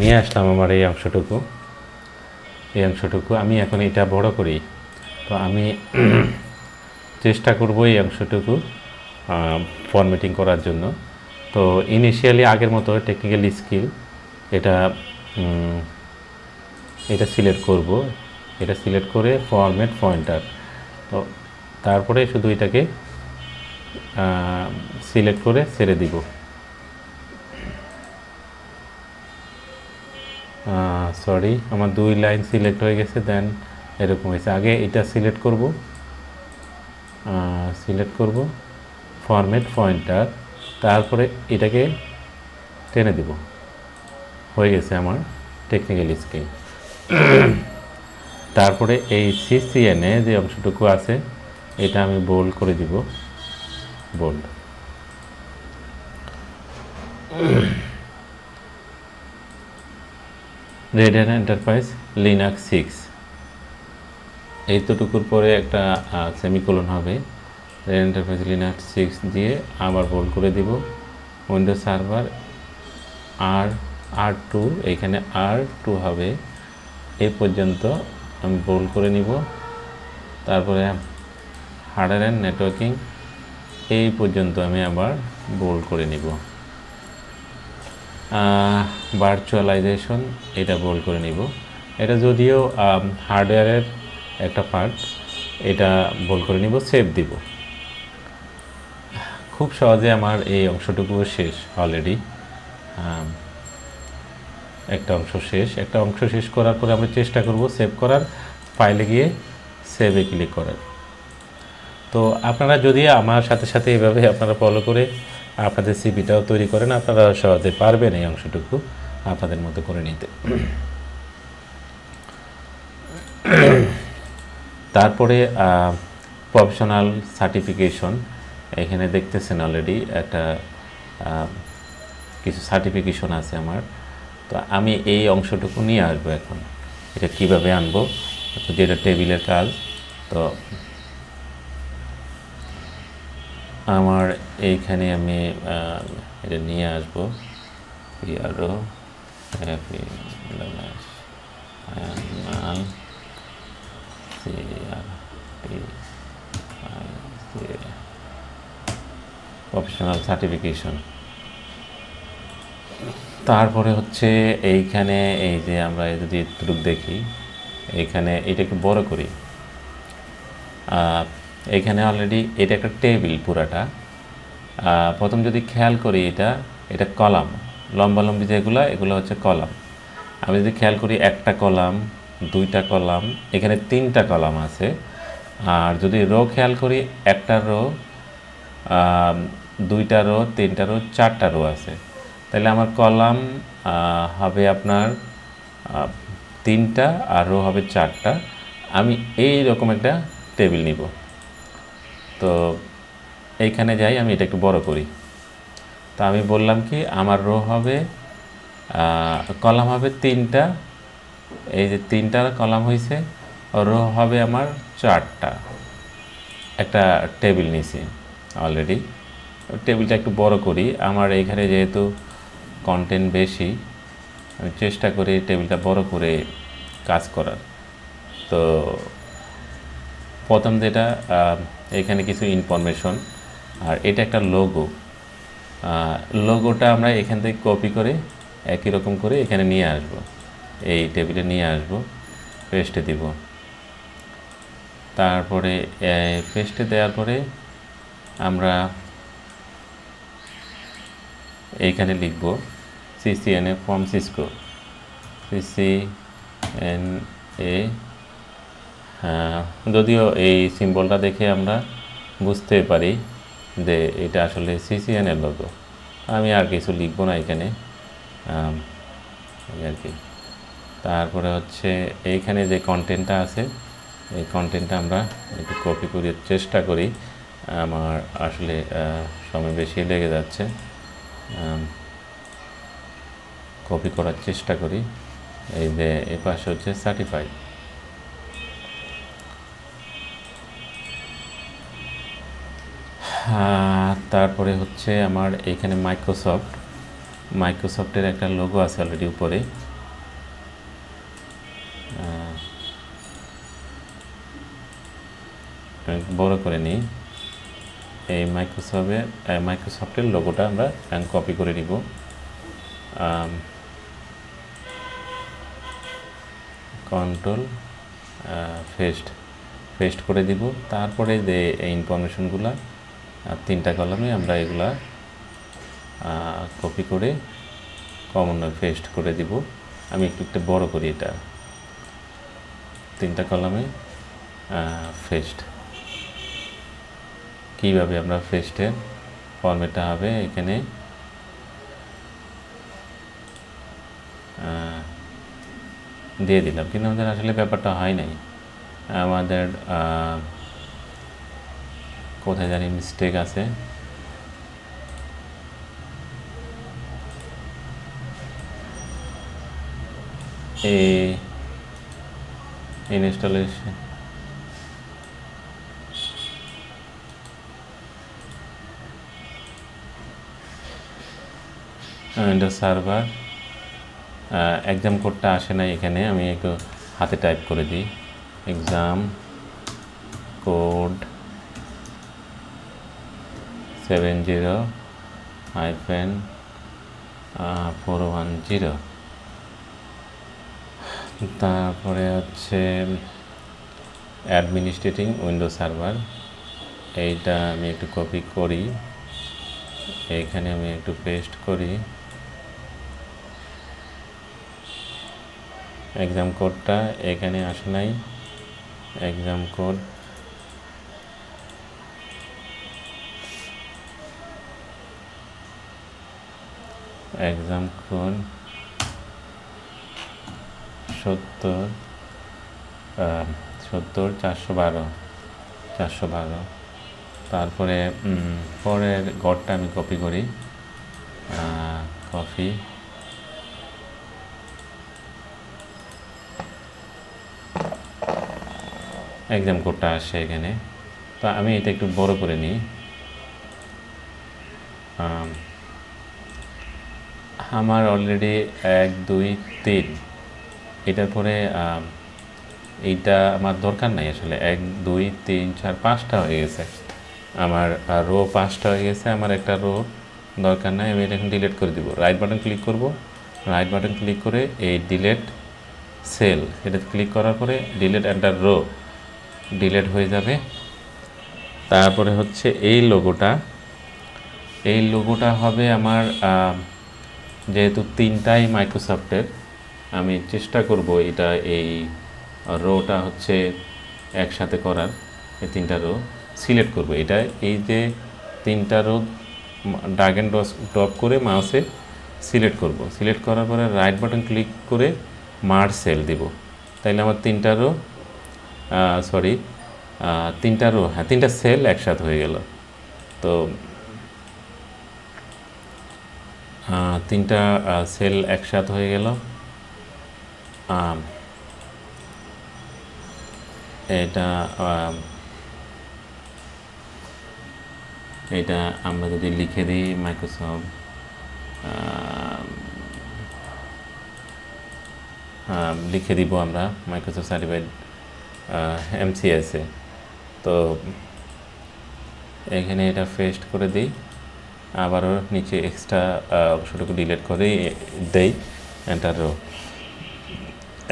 নিয়ে আসলাম আমার এই অংশটুকু। এই অংশটুকু আমি এখন এটা বড় করি, তো আমি চেষ্টা করব এই অংশটুকু ফরম্যাটিং করার জন্য। তো ইনিশিয়ালি আগের মতো টেকনিক্যাল স্কিল এটা এটা সিলেক্ট করব, এটা সিলেক্ট করে ফরম্যাট পয়েন্টার, তো তারপরে শুধু এটাকে সিলেক্ট করে ছেড়ে দিব। সরি, আমার দুই লাইন সিলেক্ট হয়ে গেছে, দেন এরকম হয়েছে। আগে এটা সিলেক্ট করব, সিলেক্ট করব ফরম্যাট পয়েন্টার, তারপরে এটাকে টেনে দেব। হয়ে গেছে আমার টেকনিক্যাল স্কিল। তারপরে এই সিসিএনএ যে অংশটুকু আছে এটা আমি বোল্ড করে দিব, বোল্ড। রেডিয়ান এন্টারপ্রাইজ লিনাক্স সিক্স, এইতটুকুর পরে একটা সেমিকোলন হবে। রেডিয়ান এন্টারপ্রাইজ লিনাক্স সিক্স দিয়ে আবার বোল্ড করে দিব। Windows server R R two, এইখানে আর টু হবে, এই পর্যন্ত আমি বোল্ড করে নিব। তারপরে হার্ডওয়্যার অ্যান্ড নেটওয়ার্কিং এই পর্যন্ত আমি আবার বোল্ড করে নিব। ভার্চুয়ালাইজেশন এটা বোল্ড করে নিব, এটা যদিও হার্ডওয়্যারের একটা পার্ট, এটা বোল্ড করে নিব, সেভ দিব। খুব সহজে আমার এই অংশটুকু শেষ অলরেডি, একটা অংশ শেষ। একটা অংশ শেষ করার পরে আমরা চেষ্টা করব সেভ করার, ফাইলে গিয়ে সেভে ক্লিক করার। তো আপনারা যদি আমার সাথে সাথে এভাবে আপনারা ফলো করে আপনাদের সিভিটাও তৈরি করেন, আপনারা সহজে পারবেন এই অংশটুকু আপনাদের মতো করে নিতে। তারপরে প্রফেশনাল সার্টিফিকেশন, এখানে দেখতেছেন অলরেডি একটা কিছু সার্টিফিকেশন আছে আমার, তো আমি এই অংশটুকু নিয়ে আসবো এখন। এটা কিভাবে আনবো, যেটা টেবিলের কাজ। তো আমার এইখানে আমি এটা নিয়ে আসবো, পিআরও প্রফেশনাল সার্টিফিকেশন। তারপরে হচ্ছে এইখানে এই যে আমরা যদি টুক দেখি, এইখানে এটাকে বড় করি। এখানে অলরেডি এটা একটা টেবিল পুরাটা। প্রথম যদি খেয়াল করি, এটা এটা কলাম, লম্বা লম্বি যেগুলো এগুলো হচ্ছে কলাম। আমি যদি খেয়াল করি, একটা কলাম, দুইটা কলাম, এখানে তিনটা কলাম আছে। আর যদি রো খেয়াল করি, একটা রো, দুইটা রো, তিনটা রো, চারটা রো আছে। তাহলে আমার কলাম হবে আপনার তিনটা আর রো হবে চারটা। আমি এই রকম একটা টেবিল নিব। তো এইখানে যাই, আমি এটা একটু বড় করি। তো আমি বললাম কি, আমার রো হবে, কলাম হবে তিনটা, এই যে তিনটা কলাম হয়েছে, রো হবে আমার চারটা। একটা টেবিল নিয়েছি অলরেডি, টেবিলটা একটু বড় করি। আমার এইখানে যেহেতু কন্টেন্ট বেশি, আমি চেষ্টা করি টেবিলটা বড় করে কাজ করার। তো প্রথম যেটা এখানে কিছু ইনফরমেশন আর এটা একটা লোগো, লোগোটা আমরা এখান থেকে কপি করে একই রকম করে এখানে নিয়ে আসব, এই টেবিলে নিয়ে আসব, পেস্টে দিব। তারপরে পেস্টে দেওয়ার পরে আমরা এইখানে লিখব C C N A from Cisco, C C N A. যদিও এই সিম্বলটা দেখে আমরা বুঝতে পারি যে এটা আসলে C C N A logo, আমি আর কিছু লিখব না এখানে আর কি। তারপরে হচ্ছে এইখানে যে কন্টেন্টটা আছে এই কন্টেন্টটা আমরা একটু কপি করে চেষ্টা করি, আমার আসলে সময় বেশি লেগে যাচ্ছে, কপি করার চেষ্টা করি। এই যে এ পাশে হচ্ছে সার্টিফাইড, তারপরে হচ্ছে আমার এখানে মাইক্রোসফট, মাইক্রোসফটের একটা লোগো আছে অলরেডি উপরে, বড় করে নিই। এই মাইক্রোসফটের মাইক্রোসফটের লোগোটা আমরা কপি করে নিব, কন্ট্রোল পেস্ট, পেস্ট করে দিব। তারপরে যে ইনফরমেশনগুলো তিনটা কলামে আমরা এগুলা কপি করে কমন পেস্ট করে দিব। আমি একটু একটু বড় করি, এটা তিনটা কলামে পেস্ট। কীভাবে আমরা পেস্টের ফরম্যাটটা হবে এখানে দিয়ে দিলাম, কিন্তু আমাদের আসলে ব্যাপারটা হয় নাই, আমাদের কোথায় জানি মিস্টেক আছে। এই ইনস্টলেশন উইন্ডোজ সার্ভার এক্সাম কোডটা আসে না এখানে, আমি একটু হাতে টাইপ করে দিই, exam code seven zero hyphen four one zero. তারপরে হচ্ছে অ্যাডমিনিস্ট্রেটিং উইন্ডোজ সার্ভার, এইটা আমি একটু কপি করি, এইখানে আমি একটু পেস্ট করি, এক্সাম কোডটা এখানে আসে নাই, এক্সাম কোড এক্সাম কোড সত্তর সত্তর চারশো বারো চারশো বারো তারপরে পরের ঘরটা আমি কপি করি, কপি এক্সাম কোডটা আসে এখানে। তা আমি এটা একটু বড় করে নিই, আমার অলরেডি এক দুই তিন, এটার পরে এইটা আমার দরকার নাই আসলে, এক দুই তিন চার পাঁচটা হয়ে গেছে আমার, রো পাঁচটা হয়ে গেছে, আমার একটা রো দরকার নাই, আমি এটা এখন ডিলিট করে দিব। রাইট বাটন ক্লিক করব, রাইট বাটন ক্লিক করে এই ডিলেট সেল এটা ক্লিক করার পরে ডিলেট অ্যান্ডার রো ডিলেট হয়ে যাবে। তারপরে হচ্ছে এই লোগোটা, এই লোগোটা হবে আমার, যেহেতু তিনটাই মাইক্রোসফটের আমি চেষ্টা করব এটা এই রোটা হচ্ছে একসাথে করার, এই তিনটা রো সিলেক্ট করব, এটা এই যে তিনটা রো ড্র্যাগ অ্যান্ড ড্রপ করে মাউসে সিলেক্ট করব, সিলেক্ট করার পরে রাইট বাটন ক্লিক করে মার্জ সেল দিব, তাইলে আমার তিনটা রো সরি তিনটা রো হ্যাঁ তিনটা সেল একসাথে হয়ে গেল। তো তিনটা সেল একসাথে হয়ে গেল, এটা এটা আমরা যদি লিখে দিই মাইক্রোসফট লিখে দিব, আমরা মাইক্রোসফট সার্টিফাইড এমসিএসে। তো এখানে এটা পেস্ট করে দিই, আবারও নিচে এক্সট্রা অংশটুকু ডিলিট করে দেই, এন্টার রো।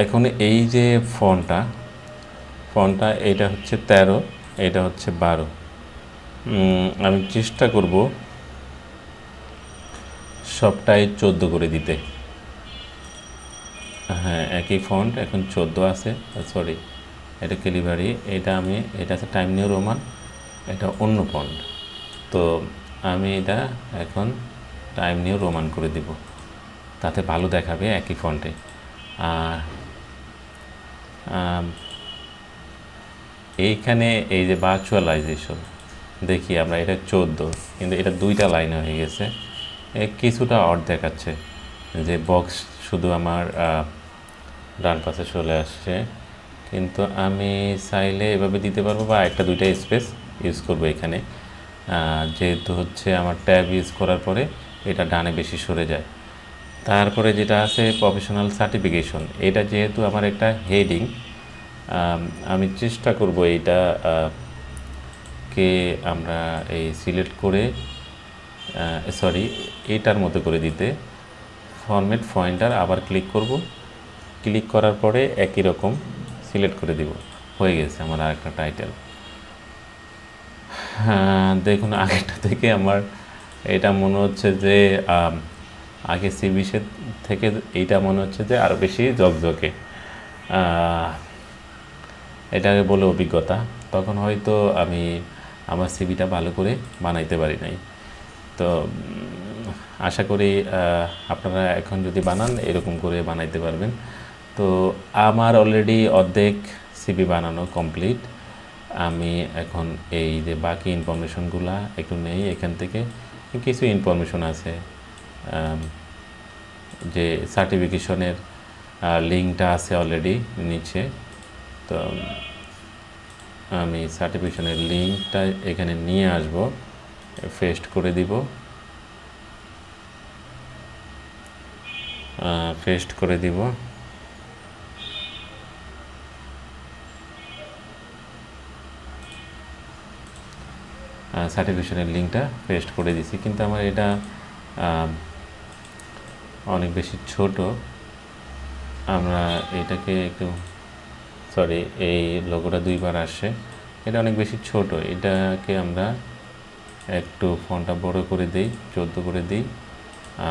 এখন এই যে ফন্টটা ফন্টটা এটা হচ্ছে তেরো, এটা হচ্ছে বারো। আমি চেষ্টা করব সবটাই চোদ্দ করে দিতে। হ্যাঁ, একই ফন্ট এখন চোদ্দ আছে, সরি এটা ক্যালিবারি, এটা আমি এটা আছে টাইম নিউ রোমান, এটা অন্য ফন্ট। তো আমি এটা এখন টাইম নিউ রোমান করে দিব, তাতে ভালো দেখাবে একই ফন্টে। আর এইখানে এই যে ভার্চুয়ালাইজেশন দেখি আমরা, এটা চোদ্দ কিন্তু এটা দুইটা লাইন হয়ে গেছে, কিছুটা অড দেখাচ্ছে যে বক্স শুধু আমার ডান পাশে চলে আসছে, কিন্তু আমি চাইলে এভাবে দিতে পারবো বা একটা দুইটা স্পেস ইউজ করবো এখানে, যেহেতু হচ্ছে আমার ট্যাব ইউজ করার পরে এটা ডানে বেশি সরে যায়। তারপরে যেটা আছে প্রফেশনাল সার্টিফিকেশন, এটা যেহেতু আমার একটা হেডিং, আমি চেষ্টা করব এটা কে আমরা এই সিলেক্ট করে সরি এটার মতো করে দিতে। ফরম্যাট পয়েন্টার আবার ক্লিক করব, ক্লিক করার পরে একই রকম সিলেক্ট করে দিব। হয়ে গেছে আমার আর একটা টাইটেল। দেখুন আগেরটা থেকে আমার এটা মনে হচ্ছে যে আগে সিবিসের থেকে এইটা মনে হচ্ছে যে আরও বেশি ঝকঝকে। এটাকে বলে অভিজ্ঞতা, তখন হয়তো আমি আমার সিবিটা ভালো করে বানাইতে পারি নাই। তো আশা করি আপনারা এখন যদি বানান এরকম করে বানাইতে পারবেন। তো আমার অলরেডি অর্ধেক সিবি বানানো কমপ্লিট। আমি এখন এই যে বাকি ইনফরমেশনগুলা একটু নেই, এখান থেকে কিছু ইনফরমেশন আছে, যে সার্টিফিকেশনের লিঙ্কটা আছে অলরেডি নিচে। তো আমি সার্টিফিকেশনের লিঙ্কটা এখানে নিয়ে আসব, পেস্ট করে দিব, পেস্ট করে দিব। সার্টিফিকেশনের লিঙ্কটা পেস্ট করে দিছি, কিন্তু আমার এটা অনেক বেশি ছোট। আমরা এটাকে একটু সরি এই লোগোটা দুইবার আসে, এটা অনেক বেশি ছোট, এটাকে আমরা একটু ফন্টটা বড় করে দিই, চোদ্দ করে দিই।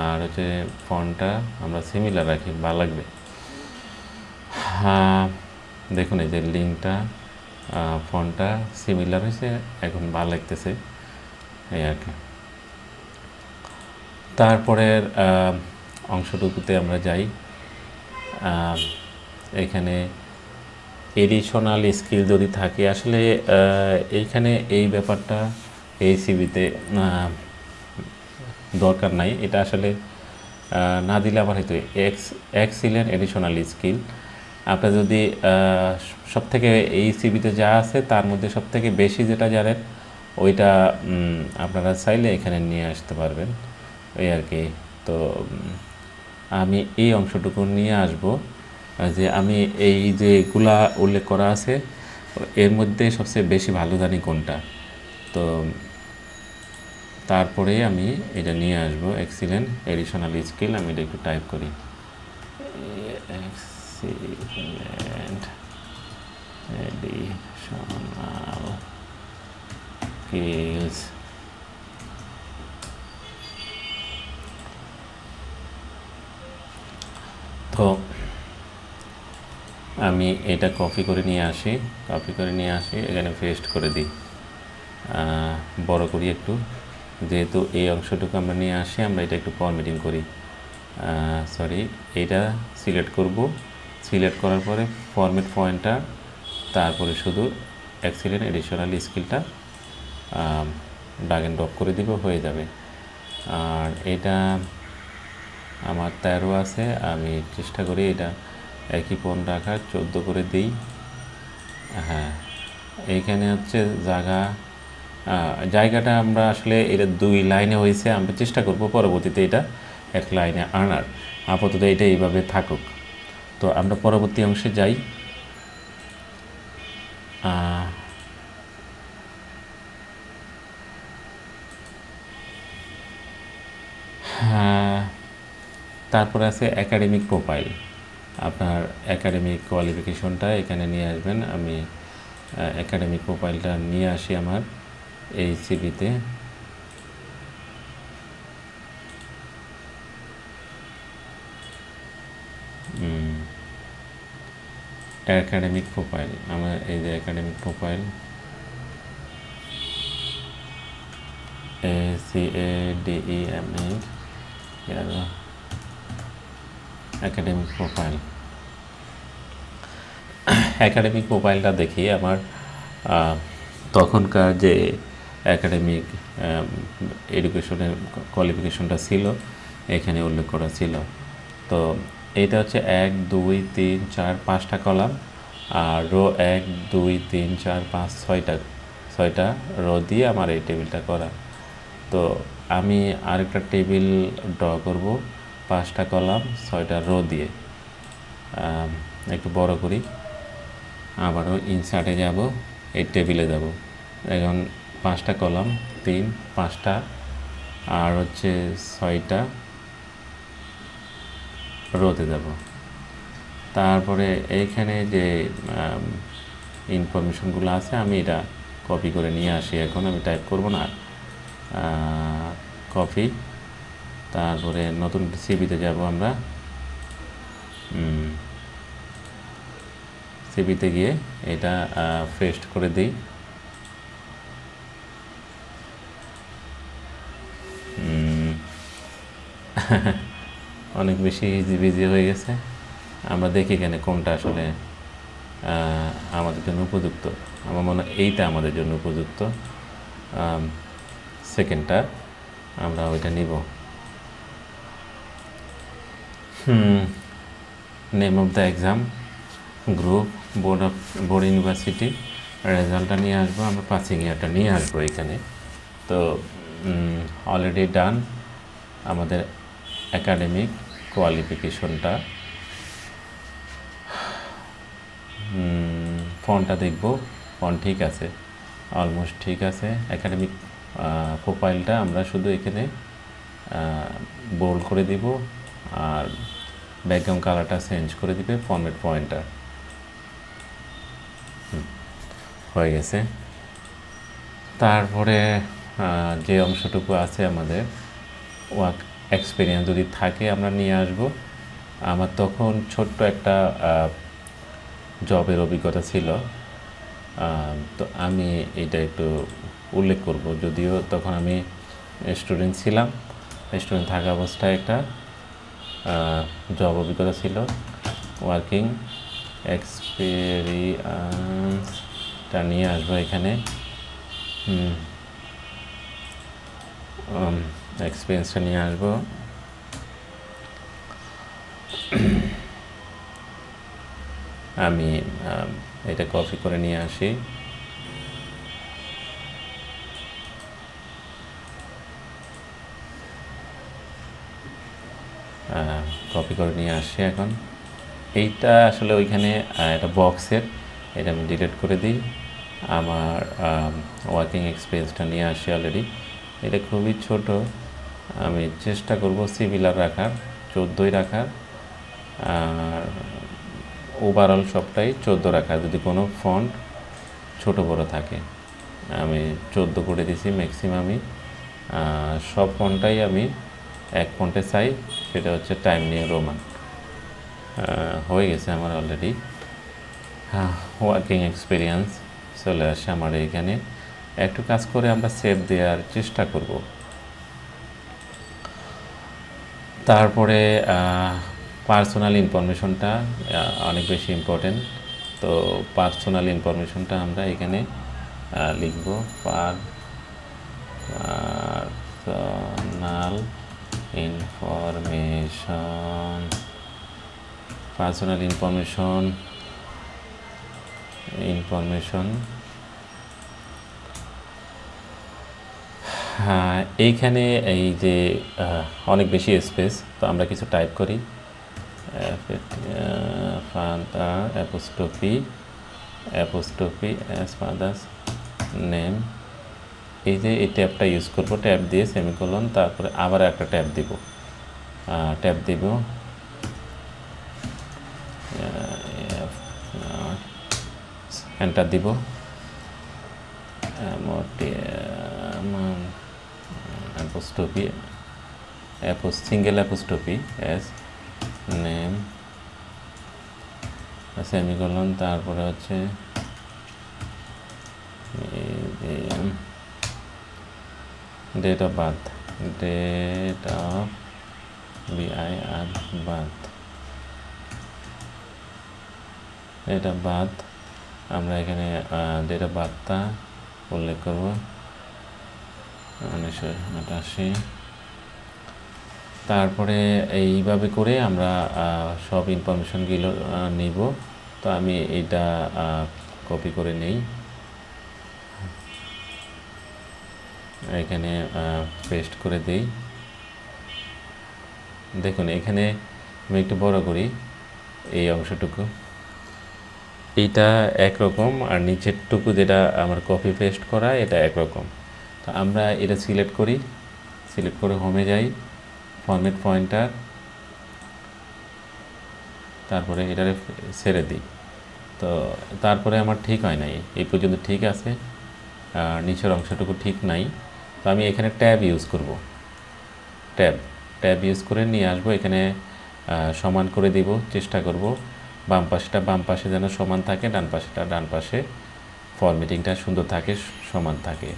আর হচ্ছে ফন্টটা আমরা সিমিলার রাখি, ভালো লাগবে। হ্যাঁ দেখুন এই যে লিঙ্কটা ফন্টটা সিমিলার হয়েছে, এখন ভালো লাগতেছে এই আর কি। তারপরের অংশটুকুতে আমরা যাই। এখানে এডিশনাল স্কিল যদি থাকে, আসলে এইখানে এই ব্যাপারটা এই সিবিতে দরকার নাই, এটা আসলে না দিলে আবার হয়তো এক্স এক্সিলেন্ট এডিশনাল স্কিল। আপনার যদি সবথেকে এই সিবিতে যা আছে তার মধ্যে সবথেকে বেশি যেটা জানেন ওইটা আপনারা চাইলে এখানে নিয়ে আসতে পারবেন এই আর কি। তো আমি এই অংশটুকু নিয়ে আসব, যে আমি এই যেগুলা উল্লেখ করা আছে এর মধ্যে সবচেয়ে বেশি ভালো জানি কোনটা। তো তারপরে আমি এটা নিয়ে আসব, এক্সিলেন্ট এডিশনাল স্কিল। আমি এটা একটু টাইপ করি, এক্সিলেন্ট এডিশনাল স্কিলস। তো আমি এটা কপি করে নিয়ে আসি, কপি করে নিয়ে আসি এখানে পেস্ট করে দিই, বড় করি একটু, যেহেতু এই অংশটুকু আমরা নিয়ে আসি। আমরা এটা একটু ফরম্যাটিং করি, সরি এটা সিলেক্ট করব, সিলেক্ট করার পরে ফরম্যাট পয়েন্টটা, তারপরে শুধু এক্সিলেন্ট এডিশনাল স্কিলটা ড্র্যাগ এন্ড ড্রপ করে দিব, হয়ে যাবে। আর এটা আমার তেরো আছে, আমি চেষ্টা করি এটা একই পণ রাখার, চোদ্দো করে দিই। হ্যাঁ এইখানে হচ্ছে জায়গা, জায়গাটা আমরা আসলে এটা দুই লাইনে হয়েছে, আমরা চেষ্টা করব পরবর্তীতে এটা এক লাইনে আনার, আপাতত এটা এইভাবে থাকুক। তো আমরা পরবর্তী অংশে যাই। uh, হ্যাঁ, তারপরে আছে একাডেমিক প্রোফাইল। আপনার একাডেমিক কোয়ালিফিকেশনটা এখানে নিয়ে আসবেন। আমি একাডেমিক প্রোফাইলটা নিয়ে আসি আমার এই সিভিতে। একাডেমিক প্রোফাইল আমার এই যে academic profile A C A D E M A academic profile. একাডেমিক প্রোফাইলটা দেখি আমার তখনকার যে একাডেমিক এডুকেশনের কোয়ালিফিকেশনটা ছিল এখানে উল্লেখ করা ছিল। তো এটা হচ্ছে এক দুই তিন চার পাঁচটা কলাম, আর রো এক দুই তিন চার পাঁচ ছয়টা ছয়টা রো দিয়ে আমার এই টেবিলটা করা। তো আমি আরেকটা টেবিল ড্র করব পাঁচটা কলাম ছয়টা রো দিয়ে। একটু বড় করি, আবারও ইনসার্টে যাব, এই টেবিলে যাব। এখন পাঁচটা কলাম তিন পাঁচটা আর হচ্ছে ছয়টা রোতে যাব। তারপরে এইখানে যে ইনফরমেশনগুলো আছে আমি এটা কপি করে নিয়ে আসি। এখন আমি টাইপ করব না, কপি। তারপরে নতুন সিভিতে যাব আমরা। সিভিতে গিয়ে এটা ফ্রেশ করে দিই। অনেক বেশি ইজি বিজি হয়ে গেছে। আমরা দেখি এখানে কোনটা আসলে আমাদের জন্য উপযুক্ত। আমার মনে হয় এইটা আমাদের জন্য উপযুক্ত, সেকেন্ডটা আমরা ওইটা নিব। Hmm name of the exam, group, board of board university, রেজাল্টটা নিয়ে আসবো আমরা, পাসিং ইয়ারটা নিয়ে আসবো এখানে। তো অলরেডি ডান আমাদের একাডেমিক কোয়ালিফিকেশনটা। ফন্টটা দেখব, ফন্ট ঠিক আছে, অলমোস্ট ঠিক আছে। একাডেমিক প্রোফাইলটা আমরা শুধু এখানে বোল্ড করে দিব, আর ব্যাকগ্রাউন্ড কালারটা চেঞ্জ করে দিবে ফরম্যাট পয়েন্টটা। হয়ে গেছে। তারপরে যে অংশটুকু আছে আমাদের ওয়ার্ক এক্সপিরিয়েন্স যদি থাকে আমরা নিয়ে আসব। আমার তখন ছোট্ট একটা জবের অভিজ্ঞতা ছিল, তো আমি এটা একটু উল্লেখ করব। যদিও তখন আমি স্টুডেন্ট ছিলাম, স্টুডেন্ট থাকা অবস্থায় একটা জব অভিজ্ঞতা ছিল। ওয়ার্কিং এক্সপিরিয়েন্সটা নিয়ে আসবো এখানে। এক্সপিরিয়েন্সটা নিয়ে আসবো। আমি এটা কপি করে নিয়ে আসি। কপি করে নিয়ে আসি। এখন এইটা আসলে ওইখানে একটা বক্সের, এটা আমি ডিলিট করে দিই। আমার ওয়ার্কিং এক্সপিরিয়েন্সটা নিয়ে আসি অলরেডি। এটা খুবই ছোট, আমি চেষ্টা করব সিমিলার রাখার, চোদ্দোই রাখার, আর ওভারঅল সবটাই চোদ্দো রাখার। যদি কোনো ফন্ট ছোট বড় থাকে আমি চোদ্দো করে দিছি ম্যাক্সিমামই। সব ফন্টটাই আমি এক ফন্টে চাই, সেটা হচ্ছে টাইম নিউ রোমান। হয়ে গেছে আমার অলরেডি। হ্যাঁ, ওয়ার্কিং এক্সপিরিয়েন্স চলে আসে আমার এইখানে। একটু কাজ করে আমরা সেভ দেওয়ার চেষ্টা করব। তারপরে পার্সোনাল ইনফরমেশনটা অনেক বেশি ইম্পর্টেন্ট। তো পার্সোনাল ইনফরমেশনটা আমরা এখানে লিখব। Personal information, personal information information হ্যাঁ, এইখানে এই যে অনেক বেশি স্পেস, তো আমরা কিছু টাইপ করি। ফান্টার apostrophe apostrophe as father's name, এই যে এই ট্যাবটা ইউজ করব, ট্যাব দিয়ে সেমিকোলন, তারপরে আবার একটা ট্যাব দিব, ট্যাব দিব এন্টার দিব, apostrophe single apostrophe as name semicolon, তারপরে হচ্ছে date of birth, date of bir birth, date of birth, আমরা এখানে date of birth টা উল্লেখ করব উনিশশো আটাশি। তারপরে এইভাবে করে আমরা সব ইনফরমেশনগুলো নিব। তো আমি এটা কপি করে নেই, এখানে পেস্ট করে দেই। দেখুন এখানে আমি একটু বড় করি এই অংশটুকু, এইটা একরকম, আর নিচেরটুকু যেটা আমার কপি পেস্ট করা এটা একরকম। তো আমরা এটা সিলেক্ট করি, সিলেক্ট করে হোমে যাই, ফরম্যাট পয়েন্টার, তারপরে এটারে ছেড়ে দিই। তো তারপরে আমার ঠিক হয় নাই, এই পর্যন্ত ঠিক আছে, নিচের অংশটুকু ঠিক নাই। তো আমি এখানে ট্যাব ইউজ করব, ট্যাব ট্যাব ইউজ করে নিয়ে আসবো, এখানে সমান করে দিব, চেষ্টা করব বাম পাশেটা বাম পাশে যেন সমান থাকে, ডান পাশেটা ডান পাশে, ফরম্যাটিংটা সুন্দর থাকে, সমান থাকে।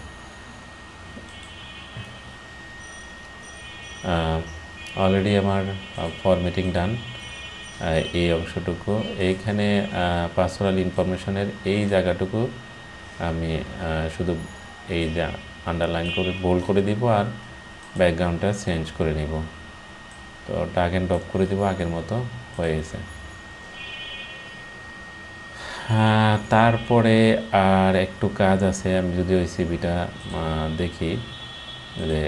অলরেডি আমার ফরম্যাটিং ডান। এই অংশটুকু এইখানে পার্সোনাল ইনফরমেশনের এই জায়গাটুকু আমি শুধু এই যে আন্ডারলাইন করে বোল্ড করে দিব, আর ব্যাকগ্রাউন্ডটা চেঞ্জ করে নিব। তো ড্র্যাগ অ্যান্ড ড্রপ করে দিব, আগের মতো হয়ে গেছে। তারপরে আর একটু কাজ আছে, আমি যদি ওই সিভিটা দেখি যে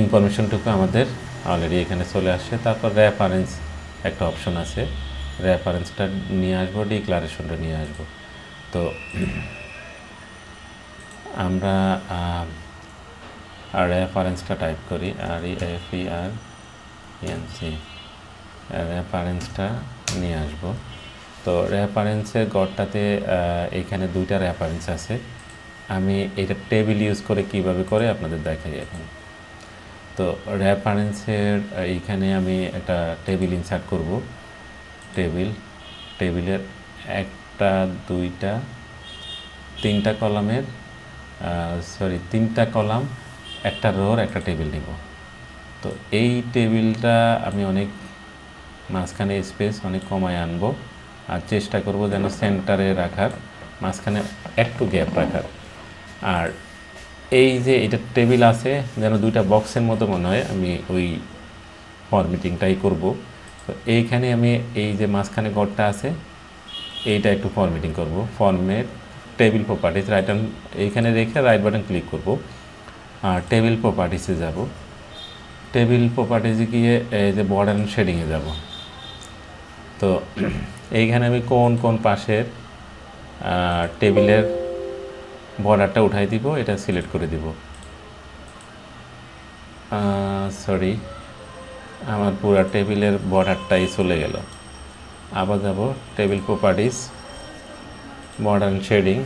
ইনফরমেশনটুকু আমাদের অলরেডি এখানে চলে আসছে। তারপর রেফারেন্স একটা অপশন আছে, রেফারেন্সটা নিয়ে আসবো, ডিক্লারেশনটা নিয়ে আসবো। তো আমরা আর রেফারেন্সটা টাইপ করি, R E F E R N C, রেফারেন্সটা নিয়ে আসবো। তো রেফারেন্সের গড়টাতে এখানে দুইটা রেফারেন্স আছে, আমি এটা টেবিল ইউজ করে কিভাবে করে আপনাদের দেখাই এখন। তো রেফারেন্সের এইখানে আমি একটা টেবিল ইনসার্ট করব, টেবিল টেবিলের একটা দুইটা তিনটা কলামের সরি তিনটা কলাম একটা রোর একটা টেবিল নিব। তো এই টেবিলটা আমি অনেক মাঝখানে স্পেস অনেক কমায় আনব, আর চেষ্টা করব যেন সেন্টারে রাখার, মাঝখানে একটু গ্যাপ রাখার। আর এই যে এটা টেবিল আছে যেন দুইটা বক্সের মতো মনে হয়, আমি ওই ফরম্যাটিংটাই করব। তো এইখানে আমি এই যে মাঝখানে গড়টা আছে এইটা একটু ফরম্যাটিং করব, format table properties, right and এইখানে রেখে রাইট বাটন ক্লিক করব, আর টেবিল প্রপার্টিসে যাব। টেবিল প্রপার্টিসে গিয়ে এই যে বর্ডার অ্যান্ড শেডিংয়ে যাব। তো এইখানে আমি কোন কোন পাশের টেবিলের বর্ডারটা উঠাই দিব, এটা সিলেক্ট করে দিব। সরি, আমার পুরো টেবিলের বর্ডারটাই চলে গেল। আবার যাব টেবিল প্রপার্টিস, বর্ডার শেডিং,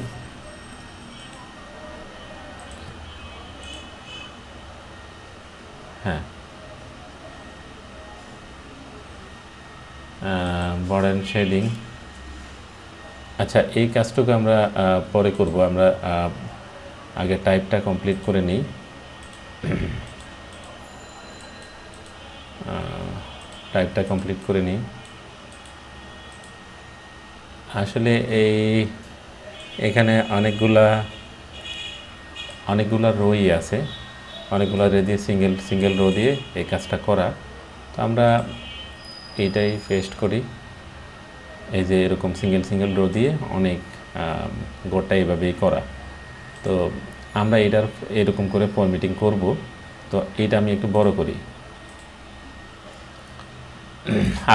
হ্যাঁ বর্ডার শেডিং। আচ্ছা, এই কাজটুকু আমরা পরে করব, আমরা আগে টাইপটা কমপ্লিট করে নিই। টাইপটা কমপ্লিট করে নিই। আসলে এই এখানে অনেকগুলা অনেকগুলা রোই আছে, অনেকগুলা রো দিয়ে সিঙ্গেল সিঙ্গেল রো দিয়ে এই কাজটা করা। তো আমরা এইটাই পেস্ট করি, এই যে এরকম সিঙ্গেল সিঙ্গেল রো দিয়ে অনেক গোটা এইভাবেই করা। তো আমরা এটার এরকম করে ফরম্যাটিং করব। তো এটা আমি একটু বড় করি,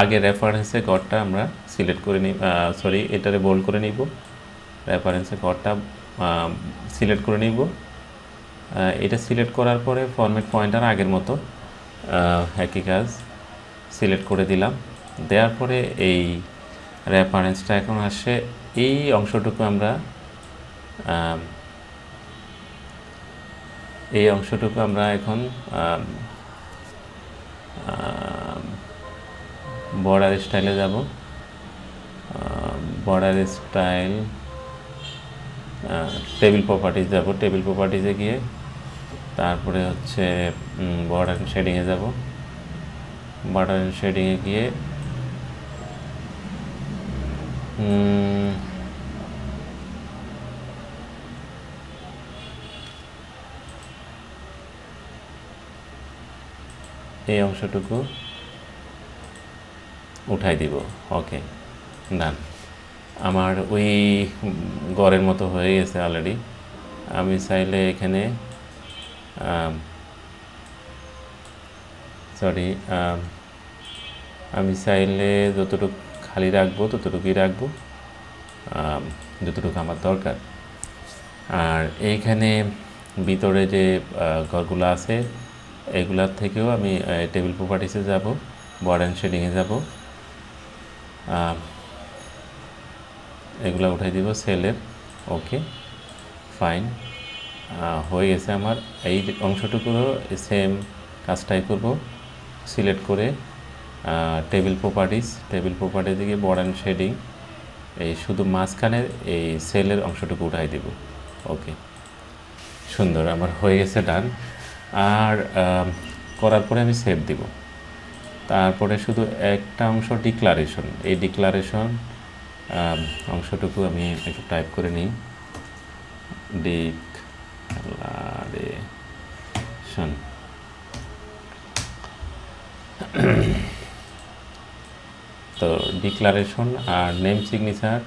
আগে রেফারেন্সে ঘরটা আমরা সিলেক্ট করে নিব, সরি এটারে বোল্ড করে নিব, রেফারেন্সে ঘরটা সিলেক্ট করে নিব। এটা সিলেক্ট করার পরে ফরম্যাট পয়েন্টার আগের মতো একই কাজ সিলেক্ট করে দিলাম। দেওয়ার পরে এই রেফারেন্সটা এখন আসে, এই অংশটুকু আমরা এই অংশটুকু আমরা এখন বর্ডার স্টাইলে যাব। বর্ডার স্টাইল টেবিল প্রপার্টিজ যাব, টেবিল প্রপার্টিজে গিয়ে তারপরে হচ্ছে বর্ডার এন্ড শেডিংয়ে যাব। বর্ডার এন্ড শেডিংয়ে গিয়ে এই অংশটুকু উঠাই দিব। ওকে, ডান। আমার ওই গড়ের মতো হয়ে গেছে অলরেডি। আমি চাইলে এখানে সরি আমি চাইলে যতটুকু খালি রাখবো ততটুকুই রাখবো, যতটুকু আমার দরকার। আর এইখানে ভিতরে যে ঘরগুলো আছে এগুলার থেকেও আমি টেবিল প্রপার্টিসে যাব, বর্ডার এন্ড শেডিংয়ে যাব, এগুলা উঠাই দিব সেলের। ওকে, ফাইন, হয়ে গেছে আমার। এই অংশটুকুরও সেম কাজটাই করব, সিলেক্ট করে টেবিল প্রপার্টিস, টেবিল প্রপার্টিস থেকে বর্ডার এন্ড শেডিং, এই শুধু মাঝখানের এই সেলের অংশটুকু উঠাই দিব। ওকে, সুন্দর, আমার হয়ে গেছে, ডান। আর করার পরে আমি সেভ দিব। তারপরে শুধু একটা অংশ ডিক্লারেশন, এই ডিক্লারেশন অংশটুকু আমি একটু টাইপ করে নিই, ডিক্লারেশন। তো ডিক্লারেশন আর নেম সিগনেচার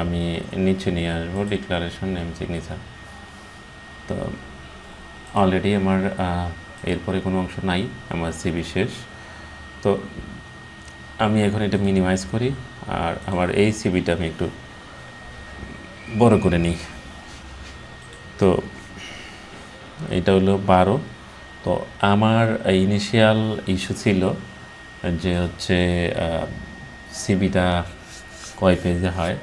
আমি নিচে নিয়ে আসবো, ডিক্লারেশন নেম সিগনেচার। তো অলরেডি আমার এরপরে কোনো অংশ নাই, আমার সিবি শেষ। তো আমি এখন এটা মিনিমাইজ করি, আর আমার এই সিবিটা আমি একটু বড় করে নিই। তো এটা হলো বারো। তো আমার ইনিশিয়াল ইস্যু ছিল যে হচ্ছে সিবিটা কয় পেজে হয়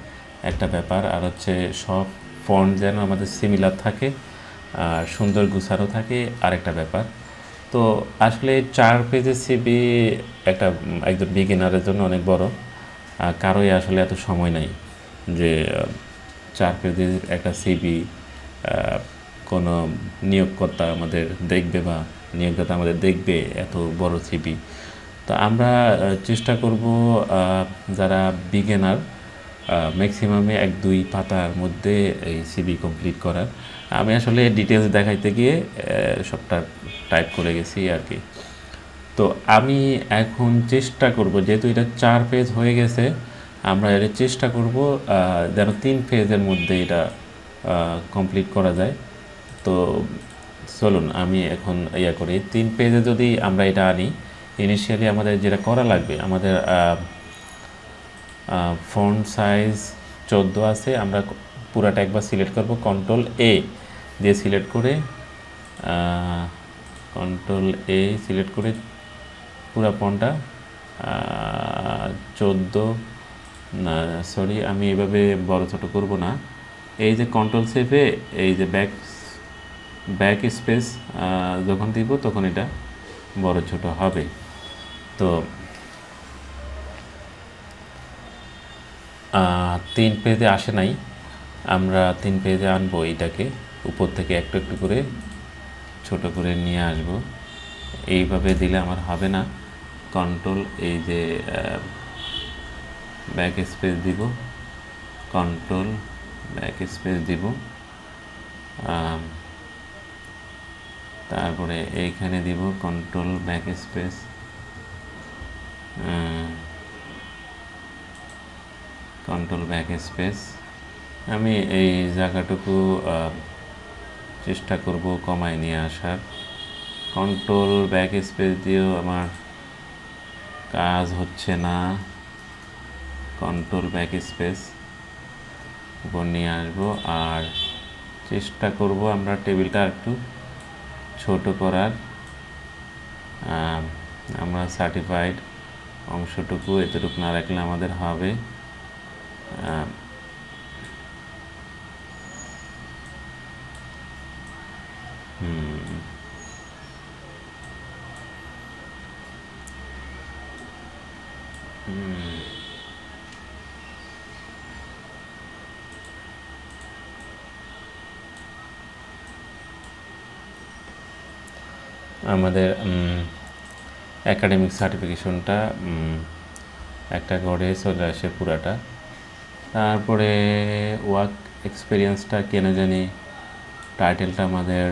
একটা ব্যাপার, আর হচ্ছে সব ফন্ট যেন আমাদের সিমিলার থাকে আর সুন্দর গুছানো থাকে আরেকটা ব্যাপার। তো আসলে চার পেজের সিবি একটা একজন বিগিনারের জন্য অনেক বড়, কারোই আসলে এত সময় নাই যে চার পেজের একটা সিবি কোনো নিয়োগকর্তা আমাদের দেখবে বা নিয়োগদাতা আমাদের দেখবে, এত বড় সিবি। তো আমরা চেষ্টা করব যারা বিগিনার ম্যাক্সিমামে এক দুই পাতার মধ্যে এই সিবি কমপ্লিট করার। আমি আসলে ডিটেলস দেখাইতে গিয়ে সবটা টাইপ করে গেছি আর কি। তো আমি এখন চেষ্টা করব, যেহেতু এটা চার পেজ হয়ে গেছে, আমরা এটা চেষ্টা করব যেন তিন পেজের মধ্যে এটা কমপ্লিট করা যায়। তো চলুন আমি এখন ইয়া করি, তিন পেজে যদি আমরা এটা আনি, ইনিশিয়ালি আমাদের যেটা করা লাগবে, আমাদের ফন্ট সাইজ চোদ্দো আছে, আমরা পুরাটা একবার সিলেক্ট করব, কন্ট্রোল এ দিয়ে সিলেক্ট করে কন্ট্রোল এ সিলেক্ট করে পুরা ফন্টটা চোদ্দো না সরি আমি এভাবে বড় ছোটো করব না, এই যে কন্ট্রোল সেভে এই যে ব্যাক ব্যাক স্পেস যখন দিব তখন এটা বড় ছোট হবে। তো তিন পেজে আসে নাই, আমরা তিন পেজে আনবো, এটাকে উপর থেকে একটু একটু করে ছোট করে নিয়ে আসব। এইভাবে দিলে আমার হবে না, কন্ট্রোল এই যে ব্যাক স্পেস দিব, কন্ট্রোল ব্যাক স্পেস দিব, তারপরে এইখানে দিব control back space, control back space. আমি এই জায়গাটুকু চেষ্টা করব কমায় নিয়ে আসার, কন্ট্রোল ব্যাক স্পেস দিয়েও আমার কাজ হচ্ছে না, কন্ট্রোল ব্যাক স্পেস উপর নিয়ে আসবো। আর চেষ্টা করব আমরা টেবিলটা একটু ছোট করার, আমরা সার্টিফাইড অংশটুকু এতটুকু না রাখলে আমাদের হবে। হুম হুম আমাদের অ্যাকাডেমিক সার্টিফিকেশনটা একটা করে চলে আসে পুরাটা। তারপরে ওয়ার্ক এক্সপিরিয়েন্সটা কেন জানি টাইটেলটা আমাদের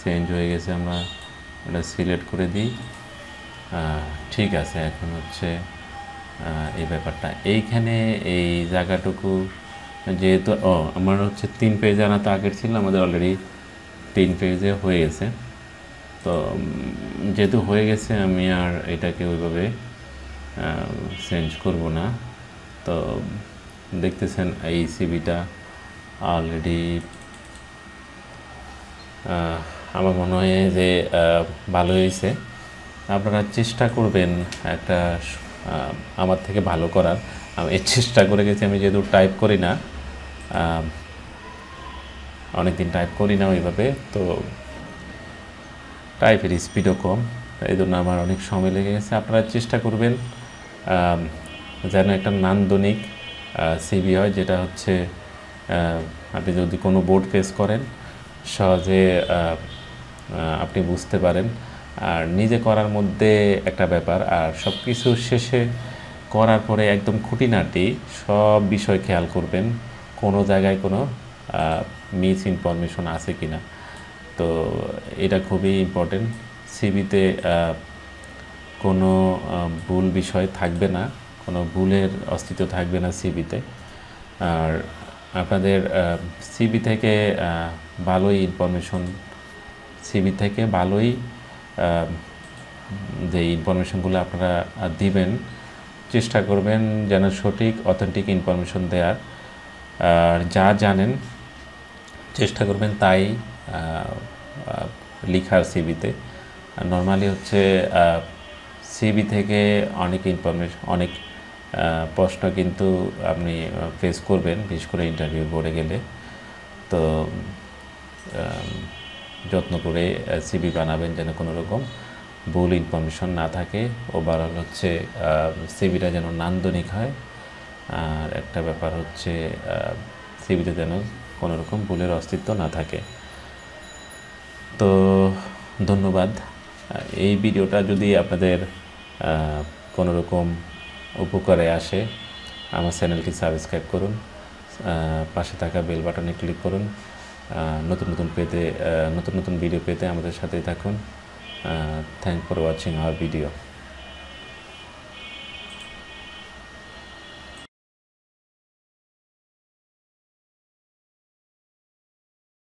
চেঞ্জ হয়ে গেছে, আমরা এটা সিলেক্ট করে দিই। ঠিক আছে, এখন হচ্ছে এই ব্যাপারটা এইখানে এই জায়গাটুকু যেহেতু ও আমার হচ্ছে তিন পেজে আনা টার্গেট ছিল, আমাদের অলরেডি তিন পেজে হয়ে গেছে। তো যেহেতু হয়ে গেছে আমি আর এটাকে ওইভাবে চেঞ্জ করব না। তো দেখতেছেন এই সিভিটা অলরেডি আমার মনে হয় যে ভালো হয়েছে। আপনারা চেষ্টা করবেন একটা আমার থেকে ভালো করার, আমি চেষ্টা করে গেছি। আমি যেহেতু টাইপ করি না, অনেক দিন টাইপ করি না ওইভাবে, তো টাইপের স্পিডও কম, এই জন্য আমার অনেক সময় লেগে গেছে। আপনারা চেষ্টা করবেন যেন একটা নান্দনিক সিভি হয়, যেটা হচ্ছে আপনি যদি কোনো বোর্ড ফেস করেন সহজে আপনি বুঝতে পারেন। আর নিজে করার মধ্যে একটা ব্যাপার, আর সব কিছু শেষে করার পরে একদম খুঁটিনাটি সব বিষয় খেয়াল করবেন, কোনো জায়গায় কোনো মিস ইনফরমেশন আছে কি না। তো এটা খুবই ইম্পর্টেন্ট, সিভিতে কোনো ভুল বিষয় থাকবে না, কোনো ভুলের অস্তিত্ব থাকবে না সিভিতে। আর আপনাদের সিভি থেকে ভালোই ইনফরমেশন, সিভি থেকে ভালোই যে ইনফরমেশনগুলো আপনারা দিবেন চেষ্টা করবেন যেন সঠিক অথেন্টিক ইনফরমেশন দেওয়ার। আর যা জানেন চেষ্টা করবেন তাই লিখার সিভিতে। নর্মালি হচ্ছে সিভি থেকে অনেক ইনফরমেশন, অনেক প্রশ্ন কিন্তু আপনি ফেস করবেন, বিশেষ করে ইন্টারভিউ বোর্ডে গেলে। তো যত্ন করে সিভি বানাবেন যেন কোনো রকম ভুল ইনফরমেশন না থাকে। ওভারঅল হচ্ছে সিভিটা যেন নান্দনিক হয়। আর একটা ব্যাপার হচ্ছে সিভিতে যেন কোনো রকম ভুলের অস্তিত্ব না থাকে। তো ধন্যবাদ। এই ভিডিওটা যদি আপনাদের কোনো রকম উপকারে আসে আমার চ্যানেলটি সাবস্ক্রাইব করুন, পাশে থাকা বেল বাটনে ক্লিক করুন। নতুন নতুন পেতে নতুন নতুন ভিডিও পেতে আমাদের সাথেই থাকুন। Thank for watching our video.